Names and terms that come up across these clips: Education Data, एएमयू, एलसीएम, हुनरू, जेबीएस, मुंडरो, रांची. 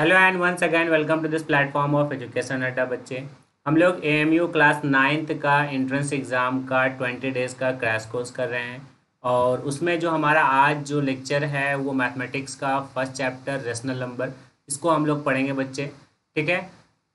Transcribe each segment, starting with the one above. Hello and once again welcome to this platform of education data. बच्चे हम लोग एएमयू class 9th का entrance exam का 20 days का क्रैश कोर्स कर रहे हैं और उसमें जो हमारा आज जो लेक्चर है वो मैथमेटिक्स का फर्स्ट चैप्टर रेशनल नंबर, इसको हम लोग पढ़ेंगे बच्चे। ठीक है,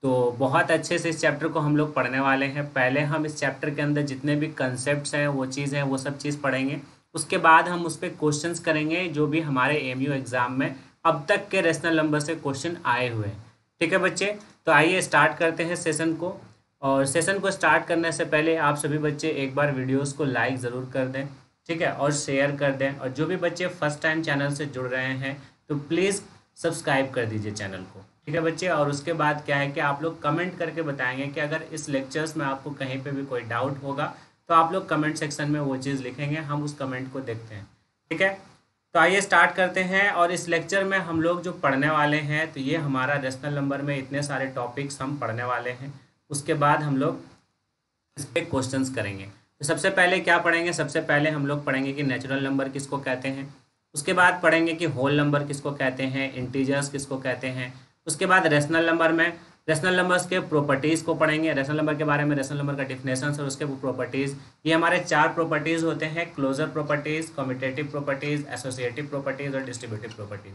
तो बहुत अच्छे से इस चैप्टर को हम लोग पढ़ने वाले हैं। पहले हम इस चैप्टर के अंदर जितने भी कंसेप्ट हैं वो चीज़ हैं वो सब चीज़ पढ़ेंगे, उसके बाद हम उस पर क्वेश्चन करेंगे जो भी हमारे एएमयू एग्ज़ाम में अब तक के रेशनल नंबर से क्वेश्चन आए हुए हैं। ठीक है बच्चे, तो आइए स्टार्ट करते हैं सेशन को। और सेशन को स्टार्ट करने से पहले आप सभी बच्चे एक बार वीडियोस को लाइक ज़रूर कर दें, ठीक है, और शेयर कर दें। और जो भी बच्चे फर्स्ट टाइम चैनल से जुड़ रहे हैं तो प्लीज़ सब्सक्राइब कर दीजिए चैनल को। ठीक है बच्चे, और उसके बाद क्या है कि आप लोग कमेंट करके बताएंगे कि अगर इस लेक्चर्स में आपको कहीं पर भी कोई डाउट होगा तो आप लोग कमेंट सेक्शन में वो चीज़ लिखेंगे, हम उस कमेंट को देखते हैं। ठीक है, तो आइए स्टार्ट करते हैं। और इस लेक्चर में हम लोग जो पढ़ने वाले हैं तो ये हमारा रेशनल नंबर में इतने सारे टॉपिक्स हम पढ़ने वाले हैं, उसके बाद हम लोग इस पर क्वेश्चंस करेंगे। तो सबसे पहले क्या पढ़ेंगे, सबसे पहले हम लोग पढ़ेंगे कि नेचुरल नंबर किसको कहते हैं, उसके बाद पढ़ेंगे कि होल नंबर किसको कहते हैं, इंटीजर्स किसको कहते हैं, उसके बाद रेशनल नंबर में रेशनल नंबर्स के प्रॉपर्टीज़ को पढ़ेंगे, रेशनल नंबर के बारे में, रेशनल नंबर का डेफिनेशन और उसके प्रॉपर्टीज़। ये हमारे चार प्रॉपर्टीज़ होते हैं, closure properties, commutative properties, associative properties और डिस्ट्रीब्यूटिव प्रॉपर्टीज़।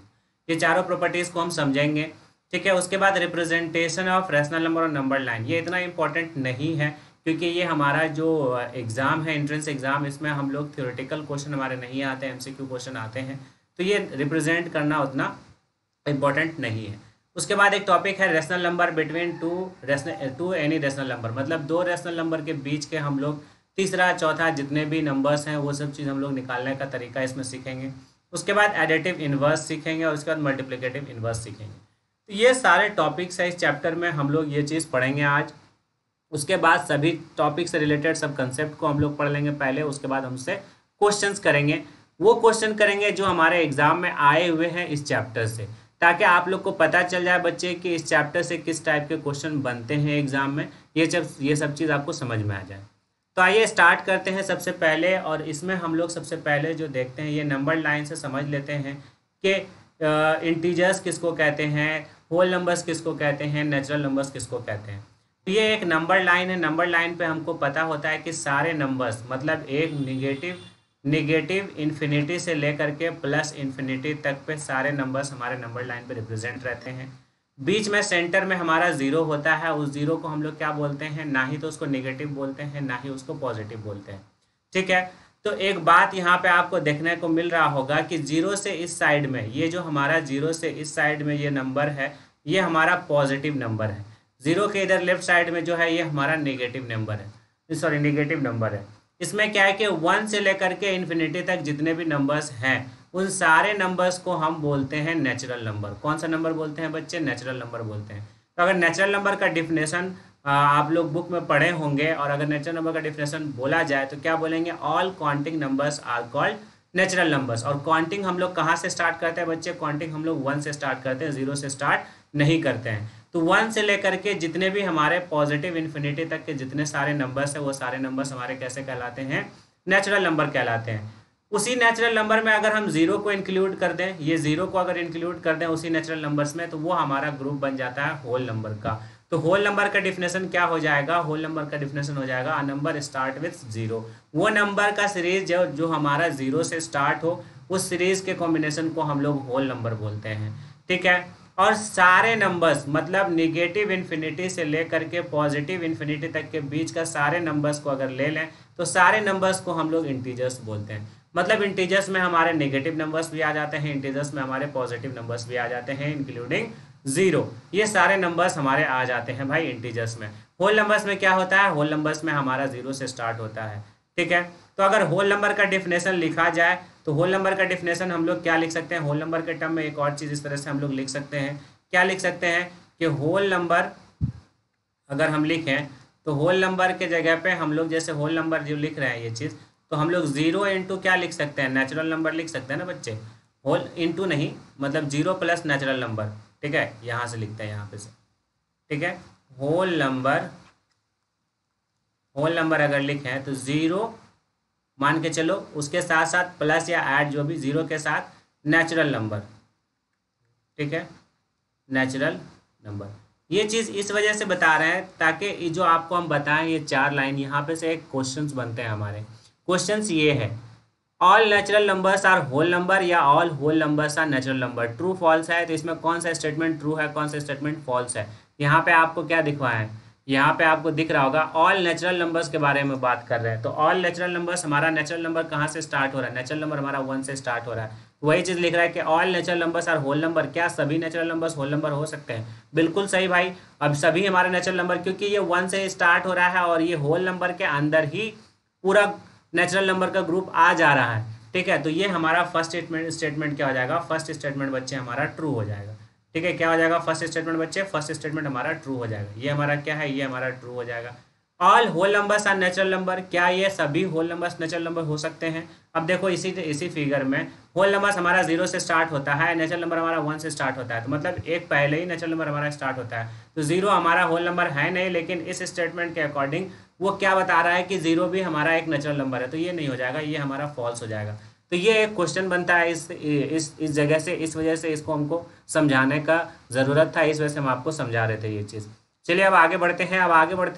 ये चारों प्रॉपर्टीज़ को हम समझेंगे। ठीक है, उसके बाद रिप्रेजेंटेशन ऑफ रेशनल नंबर और नंबर लाइन। ये इतना इंपॉर्टेंट नहीं है क्योंकि ये हमारा जो एग्ज़ाम है, एंट्रेंस एग्ज़ाम, इसमें हम लोग थ्योरेटिकल क्वेश्चन हमारे नहीं आते, MCQ क्वेश्चन आते हैं, तो ये रिप्रेजेंट करना उतना इम्पॉर्टेंट नहीं है। उसके बाद एक टॉपिक है rational number between two any rational number, मतलब दो रेशनल नंबर के बीच के हम लोग तीसरा चौथा जितने भी नंबर्स हैं वो सब चीज़ हम लोग निकालने का तरीका इसमें सीखेंगे। उसके बाद एडिटिव इन्वर्स सीखेंगे और उसके बाद मल्टीप्लिकेटिव इन्वर्स सीखेंगे। तो ये सारे टॉपिक्स हैं इस चैप्टर में, हम लोग ये चीज़ पढ़ेंगे आज। उसके बाद सभी टॉपिक से रिलेटेड सब कंसेप्ट को हम लोग पढ़ लेंगे पहले, उसके बाद हमसे क्वेश्चन करेंगे, वो क्वेश्चन करेंगे जो हमारे एग्ज़ाम में आए हुए हैं इस चैप्टर से, ताकि आप लोग को पता चल जाए बच्चे कि इस चैप्टर से किस टाइप के क्वेश्चन बनते हैं एग्ज़ाम में, ये सब चीज़ आपको समझ में आ जाए। तो आइए स्टार्ट करते हैं सबसे पहले। और इसमें हम लोग सबसे पहले जो देखते हैं ये नंबर लाइन से समझ लेते हैं कि इंटीजर्स किसको कहते हैं, होल नंबर्स किसको कहते हैं, नेचुरल नंबर्स किसको कहते हैं। तो ये एक नंबर लाइन है, नंबर लाइन पर हमको पता होता है कि सारे नंबर्स, मतलब एक नेगेटिव इन्फिनिटी से लेकर के प्लस इन्फिनिटी तक पे सारे नंबर्स हमारे नंबर लाइन पे रिप्रेजेंट रहते हैं। बीच में सेंटर में हमारा ज़ीरो होता है, उस ज़ीरो को हम लोग क्या बोलते हैं, ना ही तो उसको नेगेटिव बोलते हैं ना ही उसको पॉजिटिव बोलते हैं। ठीक है, तो एक बात यहाँ पे आपको देखने को मिल रहा होगा कि ज़ीरो से इस साइड में, ये जो हमारा ज़ीरो से इस साइड में ये नंबर है ये हमारा पॉजिटिव नंबर है, ज़ीरो के इधर लेफ्ट साइड में जो है ये हमारा नेगेटिव नंबर है। इसमें क्या है कि वन से लेकर के इन्फिनिटी तक जितने भी नंबर्स हैं उन सारे नंबर्स को हम बोलते हैं नेचुरल नंबर। कौन सा नंबर बोलते हैं बच्चे, नेचुरल नंबर बोलते हैं। तो अगर नेचुरल नंबर का डिफिनेशन आप लोग बुक में पढ़े होंगे, और अगर नेचुरल नंबर का डिफिनेशन बोला जाए तो क्या बोलेंगे, all counting numbers are called natural numbers. और काउंटिंग हम लोग कहाँ से स्टार्ट करते हैं बच्चे, काउंटिंग हम लोग वन से स्टार्ट करते हैं, जीरो से स्टार्ट नहीं करते हैं। तो वन से लेकर के जितने भी हमारे पॉजिटिव इन्फिनिटी तक के जितने सारे नंबर्स हैं वो सारे नंबर्स हमारे कैसे कहलाते हैं, नेचुरल नंबर कहलाते हैं। उसी नेचुरल नंबर में अगर हम जीरो को इंक्लूड कर दें, ये जीरो को अगर इंक्लूड कर दें उसी नेचुरल नंबर्स में, तो वो हमारा ग्रुप बन जाता है होल नंबर का। तो होल नंबर का डिफिनेशन क्या हो जाएगा, होल नंबर का डिफिनेशन हो जाएगा a number start with zero, वो नंबर का सीरीज जो हमारा जीरो से स्टार्ट हो उस सीरीज के कॉम्बिनेशन को हम लोग होल नंबर बोलते हैं। ठीक है, और सारे नंबर्स, मतलब नेगेटिव इन्फिनिटी से लेकर के पॉजिटिव इन्फिनिटी तक के बीच का सारे नंबर्स को अगर ले लें तो सारे नंबर्स को हम लोग इंटीजर्स बोलते हैं। मतलब इंटीजर्स में हमारे नेगेटिव नंबर्स भी आ जाते हैं, इंटीजर्स में हमारे पॉजिटिव नंबर्स भी आ जाते हैं इंक्लूडिंग ज़ीरो, ये सारे नंबर्स हमारे आ जाते हैं भाई इंटीजर्स में। होल नंबर्स में क्या होता है, होल नंबर्स में हमारा ज़ीरो से स्टार्ट होता है। ठीक है, तो अगर होल नंबर का डिफिनेशन लिखा जाए तो होल नंबर का डिफिनेशन हम लोग क्या लिख सकते हैं, होल नंबर के टर्म में एक और चीज़ इस तरह से हम लोग लिख सकते हैं। क्या लिख सकते हैं कि होल नंबर अगर हम लिखें तो होल नंबर के जगह पे हम लोग जैसे होल नंबर जो लिख रहे हैं ये चीज़, तो हम लोग जीरो इंटू क्या लिख सकते हैं, नेचुरल नंबर लिख सकते हैं ना बच्चे, होल इंटू नहीं, मतलब जीरो प्लस नेचुरल नंबर। ठीक है, यहाँ से लिखते हैं, यहाँ पे से। ठीक है, होल नंबर अगर लिखें तो ज़ीरो मान के चलो, उसके साथ साथ प्लस या ऐड जो भी, जीरो के साथ नेचुरल नंबर। ठीक है, नेचुरल नंबर। ये चीज़ इस वजह से बता रहे हैं ताकि जो आपको हम बताएं ये चार लाइन यहाँ पे से एक क्वेश्चंस बनते हैं। हमारे क्वेश्चंस ये है, all natural numbers are whole number या all whole numbers are natural number, true false है। तो इसमें कौन सा स्टेटमेंट ट्रू है, कौन सा स्टेटमेंट फॉल्स है, यहाँ पे आपको क्या दिखवाया है, यहाँ पे आपको दिख रहा होगा ऑल नेचुरल नंबर्स के बारे में बात कर रहे हैं। तो ऑल नेचुरल नंबर्स, हमारा नेचुरल नंबर कहाँ से स्टार्ट हो रहा है, नेचुरल नंबर हमारा 1 से स्टार्ट हो रहा है। वही चीज़ लिख रहा है कि all natural numbers are whole number, क्या सभी नेचुरल नंबर्स होल नंबर हो सकते हैं? बिल्कुल सही भाई, अब सभी हमारे नेचुरल नंबर, क्योंकि ये 1 से स्टार्ट हो रहा है और ये होल नंबर के अंदर ही पूरा नेचुरल नंबर का ग्रुप आ जा रहा है। ठीक है, तो ये हमारा फर्स्ट स्टेटमेंट क्या हो जाएगा, फर्स्ट स्टेटमेंट बच्चे हमारा ट्रू हो जाएगा। ठीक है, क्या हो जाएगा फर्स्ट स्टेटमेंट बच्चे, फर्स्ट स्टेटमेंट हमारा ट्रू हो जाएगा। ये हमारा क्या है, ये हमारा ट्रू हो जाएगा। All whole numbers are natural number, क्या ये सभी होल नंबर्स नेचुरल नंबर हो सकते हैं? अब देखो इसी फिगर में होल नंबर्स हमारा 0 से स्टार्ट होता है, नेचुरल नंबर हमारा 1 से स्टार्ट होता है, तो मतलब एक पहले ही नेचुरल नंबर हमारा स्टार्ट होता है। तो 0 हमारा होल नंबर है नहीं, लेकिन इस स्टेटमेंट के अकॉर्डिंग वो क्या बता रहा है कि 0 भी हमारा एक नेचुरल नंबर है, तो ये नहीं हो जाएगा, ये हमारा फॉल्स हो जाएगा। तो ये एक क्वेश्चन बनता है इस जगह से, इस वजह से इसको हमको समझाने का ज़रूरत था, इस वजह से हम आपको समझा रहे थे ये चीज़। चलिए अब आगे बढ़ते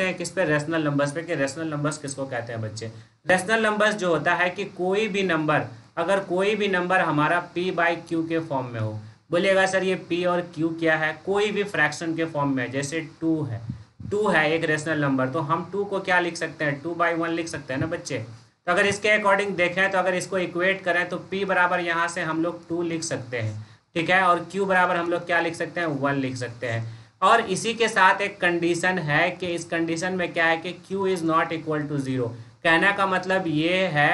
हैं, किस पे, रेशनल नंबर्स पे, कि रेशनल नंबर्स किसको कहते हैं बच्चे। रेशनल नंबर्स जो होता है कि कोई भी नंबर, अगर कोई भी नंबर हमारा p/q के फॉर्म में हो। बोलिएगा सर ये p और q क्या है? कोई भी फ्रैक्शन के फॉर्म में, जैसे 2 है एक रेशनल नंबर, तो हम 2 को क्या लिख सकते हैं, 2/1 लिख सकते हैं ना बच्चे। तो अगर इसके अकॉर्डिंग देखें, तो अगर इसको इक्वेट करें तो p बराबर यहाँ से हम लोग 2 लिख सकते हैं, ठीक है, और q बराबर हम लोग क्या लिख सकते हैं, 1 लिख सकते हैं। और इसी के साथ एक कंडीशन है कि इस कंडीशन में क्या है कि q is not equal to 0। कहने का मतलब ये है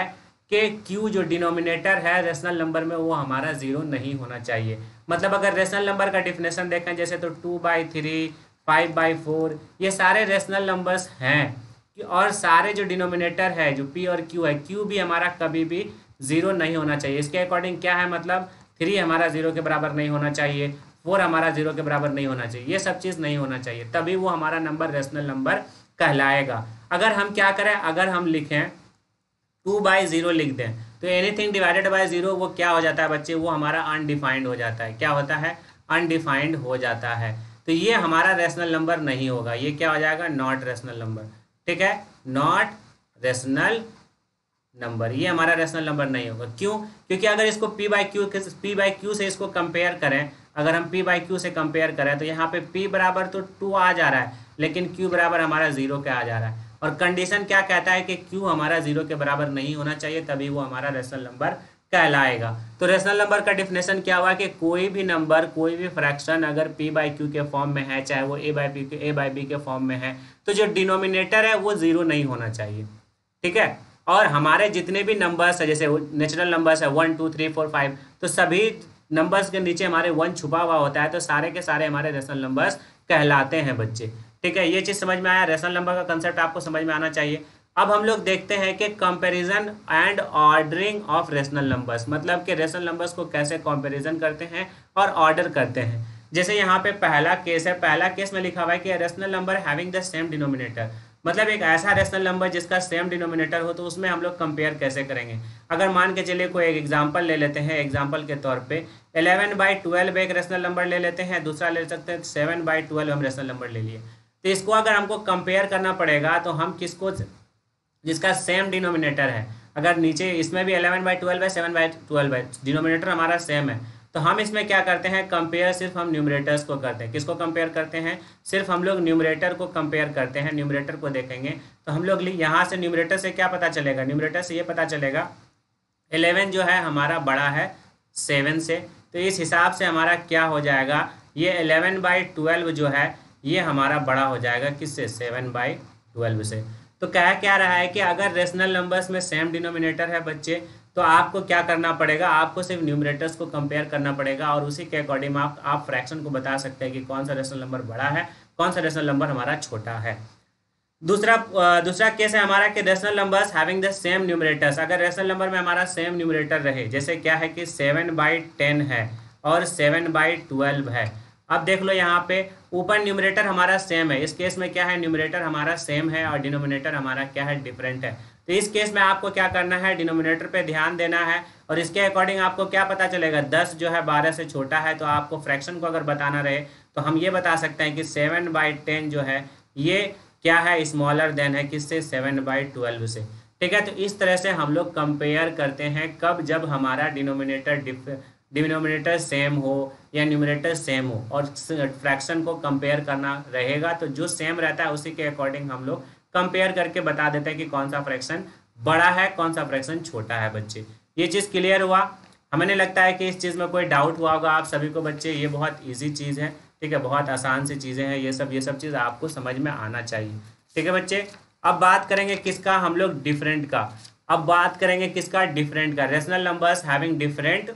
कि q जो डिनोमिनेटर है रेशनल नंबर में वो हमारा 0 नहीं होना चाहिए। मतलब अगर रेशनल नंबर का डिफिनेशन देखें जैसे, तो 2/3, 5/4 ये सारे रेशनल नंबर्स हैं, और सारे जो डिनोमिनेटर है जो p और q है, q भी हमारा कभी भी 0 नहीं होना चाहिए। इसके अकॉर्डिंग क्या है, मतलब 3 हमारा 0 के बराबर नहीं होना चाहिए, 4 हमारा 0 के बराबर नहीं होना चाहिए, ये सब चीज़ नहीं होना चाहिए, तभी वो हमारा नंबर रेशनल नंबर कहलाएगा। अगर हम क्या करें, अगर हम लिखें 2/0 लिख दें, तो एनीथिंग डिवाइडेड बाय 0 वो क्या हो जाता है बच्चे, वो हमारा अनडिफाइंड हो जाता है। क्या होता है, अनडिफाइंड हो जाता है, तो ये हमारा रेशनल नंबर नहीं होगा, ये क्या हो जाएगा, नॉट रेशनल नंबर। ठीक है, नॉट रेशनल नंबर, ये हमारा रेशनल नंबर नहीं होगा। क्यों? क्योंकि अगर इसको p/q से इसको कंपेयर करें, अगर हम p/q से कंपेयर करें, तो यहाँ पे p बराबर तो 2 आ जा रहा है, लेकिन q बराबर हमारा 0 के आ जा रहा है, और कंडीशन क्या कहता है कि q हमारा 0 के बराबर नहीं होना चाहिए, तभी वो हमारा रेशनल नंबर कहलाएगा। तो रेशनल नंबर का डिफिनेशन क्या हुआ कि कोई भी नंबर, कोई भी फ्रैक्शन अगर p/q के फॉर्म में है, चाहे वो a/b के फॉर्म में है, तो जो डिनोमिनेटर है वो 0 नहीं होना चाहिए। ठीक है, और हमारे जितने भी नंबर्स है जैसे नेचुरल नंबर्स है 1, 2, 3, 4, 5, तो सभी नंबर्स के नीचे हमारे 1 छुपा हुआ होता है, तो सारे के सारे हमारे रेशनल नंबर्स कहलाते हैं बच्चे। ठीक है, ये चीज़ समझ में आया, रेशनल नंबर का कंसेप्ट आपको समझ में आना चाहिए। अब हम लोग देखते हैं कि comparison and ordering of rational numbers, मतलब कि रेशनल नंबर्स को कैसे कंपैरिजन करते हैं और ऑर्डर करते हैं। जैसे यहाँ पे पहला केस है, पहला केस में लिखा हुआ है कि rational number having the same denominator, मतलब एक ऐसा रेशनल नंबर जिसका सेम डिनोमिनेटर हो, तो उसमें हम लोग कंपेयर कैसे करेंगे। अगर मान के चलिए कोई एक एग्जांपल ले लेते हैं, एग्जांपल के तौर पे 11/12 एक रेशनल नंबर ले लेते हैं, दूसरा ले सकते हैं 7/12 हम रेशनल नंबर ले लिए। तो इसको अगर हमको कंपेयर करना पड़ेगा, तो हम किसको, जिसका सेम डिनोमिनेटर है, अगर नीचे इसमें भी 11/12 है, 7/12 है, डिनोमिनेटर हमारा सेम है, तो हम इसमें क्या करते हैं, कंपेयर सिर्फ हम न्यूमरेटर्स को करते हैं। किसको कंपेयर करते हैं, सिर्फ हम लोग न्यूमरेटर को कंपेयर करते हैं। न्यूमरेटर को देखेंगे तो हम लोग यहाँ से न्यूमरेटर से क्या पता चलेगा, न्यूमरेटर से ये पता चलेगा 11 जो है हमारा बड़ा है 7 से, तो इस हिसाब से हमारा क्या हो जाएगा, ये 11/12 जो है ये हमारा बड़ा हो जाएगा किससे, 7/12 से। तो कहा क्या रहा है कि अगर रेशनल नंबर्स में सेम डिनोमिनेटर है बच्चे, तो आपको क्या करना पड़ेगा, आपको सिर्फ न्यूमरेटर्स को कंपेयर करना पड़ेगा, और उसी के अकॉर्डिंग आप फ्रैक्शन को बता सकते हैं कि कौन सा रेशनल नंबर बड़ा है, कौन सा रेशनल नंबर हमारा छोटा है। दूसरा केस है हमारा कि rational numbers having the same numerators, अगर रेशनल नंबर में हमारा सेम न्यूमरेटर रहे, जैसे क्या है कि 7/10 है और 7/12 है। अब देख लो यहाँ पे ऊपर न्यूमरेटर हमारा सेम है, इस केस में क्या है, न्यूमरेटर हमारा सेम है और डिनोमिनेटर हमारा क्या है, डिफरेंट है। तो इस केस में आपको क्या करना है, डिनोमिनेटर पे ध्यान देना है, और इसके अकॉर्डिंग आपको क्या पता चलेगा, 10 जो है 12 से छोटा है, तो आपको फ्रैक्शन को अगर बताना रहे, तो हम ये बता सकते हैं कि 7/10 जो है ये क्या है, स्मॉलर देन है किससे, 7/12 से। ठीक है, तो इस तरह से हम लोग कंपेयर करते हैं कब, जब हमारा डिनोमिनेटर सेम हो या न्यूमिनेटर सेम हो, और फ्रैक्शन को कंपेयर करना रहेगा तो जो सेम रहता है उसी के अकॉर्डिंग हम लोग कंपेयर करके बता देते हैं कि कौन सा फ्रैक्शन बड़ा है कौन सा फ्रैक्शन छोटा है। बच्चे ये चीज़ क्लियर हुआ, हमें लगता है कि इस चीज़ में कोई डाउट हुआ होगा आप सभी को बच्चे, ये बहुत ईजी चीज़ है। ठीक है, बहुत आसान सी चीज़ें हैं ये सब चीज़ आपको समझ में आना चाहिए। ठीक है बच्चे, अब बात करेंगे किसका, हम लोग डिफरेंट का। अब बात करेंगे किसका, डिफरेंट का। Rational numbers having different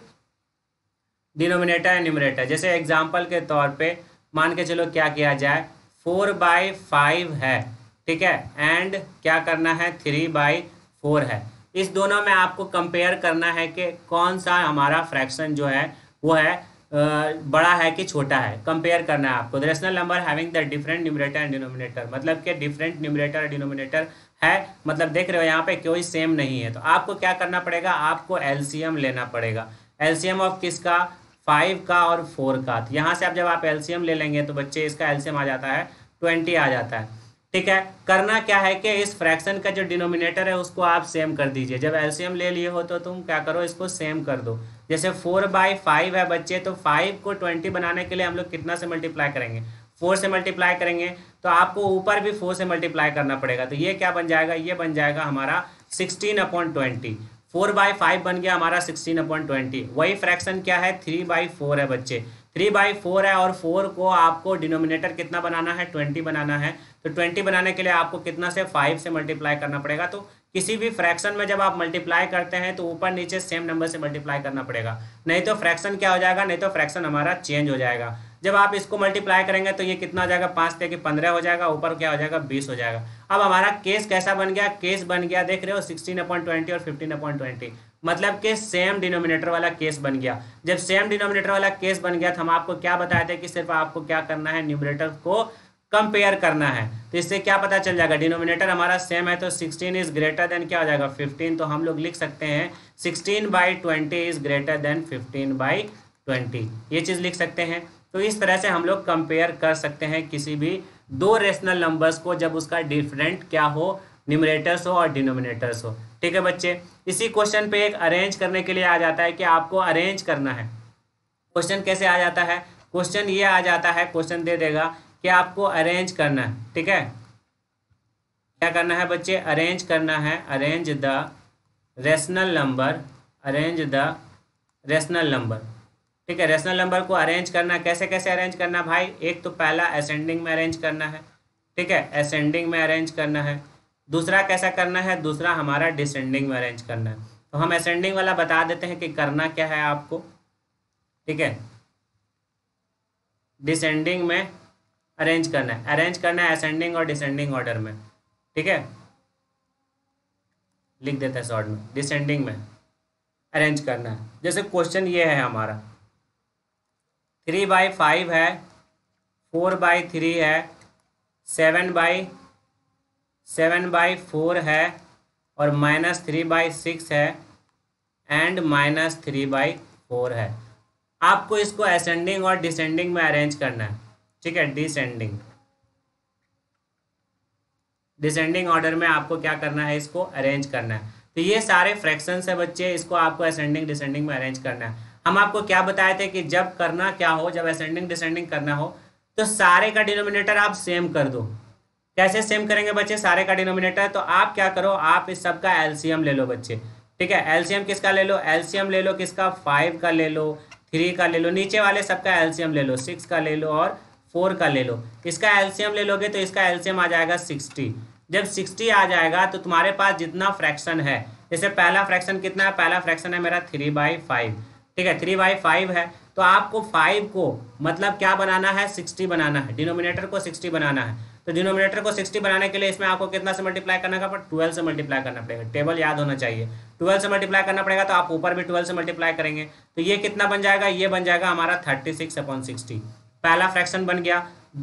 denominator and numerator, जैसे एग्जांपल के तौर पे मान के चलो क्या किया जाए, 4/5 है, ठीक है, एंड क्या करना है, 3/4 है। इस दोनों में आपको कंपेयर करना है कि कौन सा हमारा फ्रैक्शन जो है वो है बड़ा है कि छोटा है, कंपेयर करना है आपको। The rational number having the different numerator and denominator, मतलब कि डिफरेंट न्यूमरेटर डिनोमिनेटर है, मतलब देख रहे हो यहाँ पे कोई सेम नहीं है। तो आपको क्या करना पड़ेगा, आपको एलसीएम लेना पड़ेगा। एलसीएम ऑफ किसका, 5 का और 4 का। तो यहाँ से आप जब आप एलसीएम ले लेंगे तो बच्चे इसका एलसीएम आ जाता है 20 आ जाता है। ठीक है, करना क्या है कि इस फ्रैक्शन का जो डिनोमिनेटर है उसको आप सेम कर दीजिए। जब एलसीएम ले लिए हो तो तुम क्या करो, इसको सेम कर दो। जैसे 4/5 है बच्चे, तो 5 को 20 बनाने के लिए हम लोग कितना से मल्टीप्लाई करेंगे, 4 से मल्टीप्लाई करेंगे। तो आपको ऊपर भी 4 से मल्टीप्लाई करना पड़ेगा। तो ये क्या बन जाएगा, ये बन जाएगा हमारा 16/20। 4/5 बन गया हमारा 16/20। वही फ्रैक्शन क्या है, 3/4 है बच्चे, 3/4 है, और 4 को आपको डिनोमिनेटर कितना बनाना है, 20 बनाना है। तो 20 बनाने के लिए आपको कितना से, 5 से मल्टीप्लाई करना पड़ेगा। तो किसी भी फ्रैक्शन में जब आप मल्टीप्लाई करते हैं तो ऊपर नीचे सेम नंबर से मल्टीप्लाई करना पड़ेगा, नहीं तो फ्रैक्शन क्या हो जाएगा, नहीं तो फ्रैक्शन हमारा चेंज हो जाएगा। जब आप इसको मल्टीप्लाई करेंगे तो ये कितना हो जाएगा, 5 × 15 हो जाएगा, ऊपर क्या हो जाएगा, 20 हो जाएगा। अब हमारा केस कैसा बन गया, केस बन गया देख रहे हो 16/20 और 15/20, मतलब के सेम डिनोमिनेटर वाला केस बन गया। जब सेम डिनोमिनेटर वाला केस बन गया तो हम आपको क्या बताए थे कि सिर्फ आपको क्या करना है, न्यूमरेटर को कंपेयर करना है। तो इससे क्या पता चल जाएगा, डिनोमिनेटर हमारा सेम है तो 16 इज ग्रेटर देन क्या हो जाएगा, 15। तो हम लोग लिख सकते हैं 16/20 इज ग्रेटर देन 15/20, ये चीज़ लिख सकते हैं। तो इस तरह से हम लोग कंपेयर कर सकते हैं किसी भी दो रेशनल नंबर्स को जब उसका डिफरेंट क्या हो, न्यूमरेटर्स हो और डिनोमिनेटर्स हो। ठीक है बच्चे, इसी क्वेश्चन पे एक अरेंज करने के लिए आ जाता है कि आपको अरेंज करना है। क्वेश्चन कैसे आ जाता है, क्वेश्चन ये आ जाता है, क्वेश्चन दे देगा कि आपको अरेंज करना है। ठीक है, क्या करना है बच्चे, अरेंज करना है, arrange the rational number, arrange the rational number. ठीक है, रेशनल नंबर को अरेंज करना कैसे कैसे अरेंज करना भाई, एक तो पहला असेंडिंग में अरेंज करना है। ठीक है, असेंडिंग में अरेंज करना है। दूसरा कैसा करना है, दूसरा हमारा डिसेंडिंग में अरेंज करना है। तो हम असेंडिंग वाला बता देते हैं कि करना क्या है आपको। ठीक है, डिसेंडिंग में अरेंज करना है, अरेंज करना है असेंडिंग और डिसेंडिंग ऑर्डर में। ठीक है, लिख देते हैं शॉर्ट में, डिसेंडिंग में अरेंज करना है। जैसे क्वेश्चन ये है हमारा, 3/5 है, 4/3 है, 7/4 है, और -3/6 है, एंड -3/4 है। आपको इसको असेंडिंग और डिसेंडिंग में अरेंज करना है। ठीक है, डिसेंडिंग डिसेंडिंग ऑर्डर में आपको क्या करना है, इसको अरेंज करना है। तो ये सारे फ्रैक्शंस है बच्चे, इसको आपको असेंडिंग डिसेंडिंग में अरेंज करना है। हम आपको क्या बताए थे कि जब करना क्या हो, जब असेंडिंग डिसेंडिंग करना हो तो सारे का डिनोमिनेटर आप सेम कर दो। कैसे सेम करेंगे बच्चे, सारे का डिनोमिनेटर, तो आप क्या करो, आप इस सब का एलसीएम ले लो बच्चे। ठीक है, एलसीएम किसका ले लो, एलसीएम ले लो किसका, 5 का ले लो, 3 का ले लो, नीचे वाले सबका एलसीएम ले लो, 6 का ले लो और 4 का ले लो। इसका एलसीएम ले लोगे तो इसका एलसीएम आ जाएगा 60। जब 60 आ जाएगा तो तुम्हारे पास जितना फ्रैक्शन है, जैसे पहला फ्रैक्शन कितना है, पहला फ्रैक्शन है मेरा 3/5। ठीक है, 3/5 है, तो आपको 5 को मतलब क्या बनाना है, 60 बनाना है, डिनोमिनेटर को 60 बनाना है। तो डिनोमिनेटर को 60 बनाने के लिए इसमें आपको कितना से मल्टीप्लाई करना होगा, 12 से मल्टीप्लाई करना पड़ेगा, टेबल याद होना चाहिए, 12 से मल्टीप्लाई करना पड़ेगा। तो आप ऊपर भी 12 से मल्टीप्लाई करेंगे तो ये कितना बन जाएगा, ये बन जाएगा हमारा 36/60। पहला फ्रैक्शन बन गया।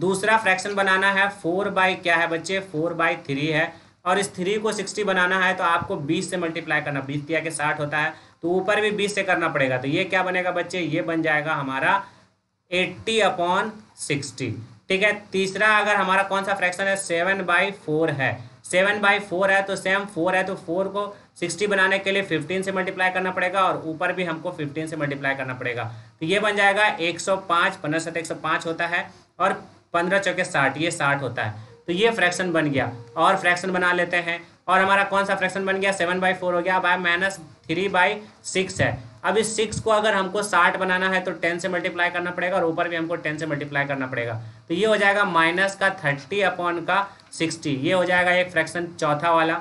दूसरा फ्रैक्शन बनाना है 4 क्या है बच्चे, 4/3 है, और इस 3 को 60 बनाना है तो आपको 20 से मल्टीप्लाई करना, 20 × 60 होता है, तो ऊपर भी 20 से करना पड़ेगा। तो ये क्या बनेगा बच्चे, ये बन जाएगा हमारा 80/60। ठीक है, तीसरा अगर हमारा कौन सा फ्रैक्शन है, 7/4 है। 7/4 है तो सेम 4 है, तो 4 को 60 बनाने के लिए 15 से मल्टीप्लाई करना पड़ेगा और ऊपर भी हमको 15 से मल्टीप्लाई करना पड़ेगा। तो ये बन जाएगा 105, 15 से 105 होता है और 15 चौके 60, ये 60 होता है। तो ये फ्रैक्शन बन गया और फ्रैक्शन बना लेते हैं। और हमारा कौन सा फ्रैक्शन बन गया, 7/4 हो गया। अब आया -3/6 है। अब इस 6 को अगर हमको 60 बनाना है तो 10 से मल्टीप्लाई करना पड़ेगा और ऊपर भी हमको 10 से मल्टीप्लाई करना पड़ेगा। तो ये हो जाएगा -30/60। ये हो जाएगा एक फ्रैक्शन चौथा वाला।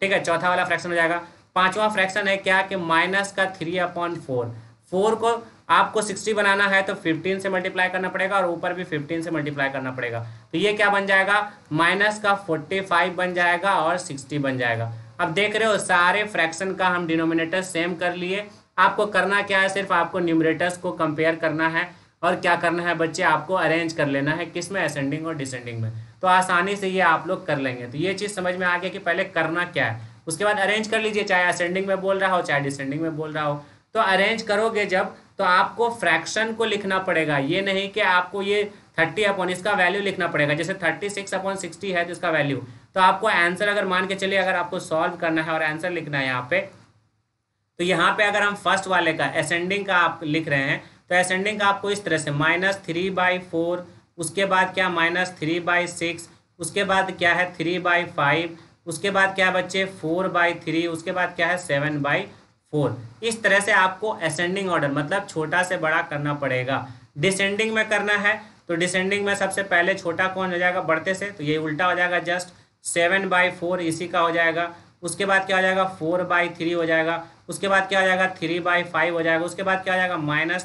ठीक है, चौथा वाला फ्रैक्शन हो जाएगा। पाँचवा फ्रैक्शन है क्या कि -3/4। 4 को आपको 60 बनाना है तो 15 से मल्टीप्लाई करना पड़ेगा और ऊपर भी 15 से मल्टीप्लाई करना पड़ेगा। तो ये क्या बन जाएगा, -45 बन जाएगा और 60 बन जाएगा। अब देख रहे हो सारे फ्रैक्शन का हम डिनोमिनेटर सेम कर लिए। आपको करना क्या है, सिर्फ आपको न्यूमरेटर्स को कंपेयर करना है और क्या करना है बच्चे, आपको अरेंज कर लेना है किस में, असेंडिंग और डिसेंडिंग में। तो आसानी से ये आप लोग कर लेंगे। तो ये चीज़ समझ में आ गया कि पहले करना क्या है, उसके बाद अरेंज कर लीजिए, चाहे असेंडिंग में बोल रहा हो चाहे डिसेंडिंग में बोल रहा हो। तो अरेंज करोगे जब तो आपको फ्रैक्शन को लिखना पड़ेगा, ये नहीं कि आपको ये 30/, इसका वैल्यू लिखना पड़ेगा। जैसे 36/60 है तो इसका वैल्यू, तो आपको आंसर अगर मान के चलिए, अगर आपको सॉल्व करना है और आंसर लिखना है यहाँ पे, तो यहाँ पे अगर हम फर्स्ट वाले का असेंडिंग का आप लिख रहे हैं तो असेंडिंग का आपको इस तरह से -3/4, उसके बाद क्या -3/6, उसके बाद क्या है 3/5, उसके बाद क्या है बच्चे 4/3, उसके बाद क्या है 7/4। इस तरह से आपको असेंडिंग ऑर्डर मतलब छोटा से बड़ा करना पड़ेगा। डिसेंडिंग में करना है तो डिसेंडिंग में सबसे पहले छोटा कौन हो जाएगा, बढ़ते से, तो ये उल्टा हो जाएगा जस्ट 7/4 इसी का हो जाएगा। उसके बाद क्या हो जाएगा 4/3 हो जाएगा। उसके बाद क्या हो जाएगा 3/5 हो जाएगा। उसके बाद क्या हो जाएगा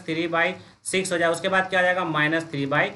-3/6 हो जाएगा। उसके बाद क्या हो जाएगा -3/4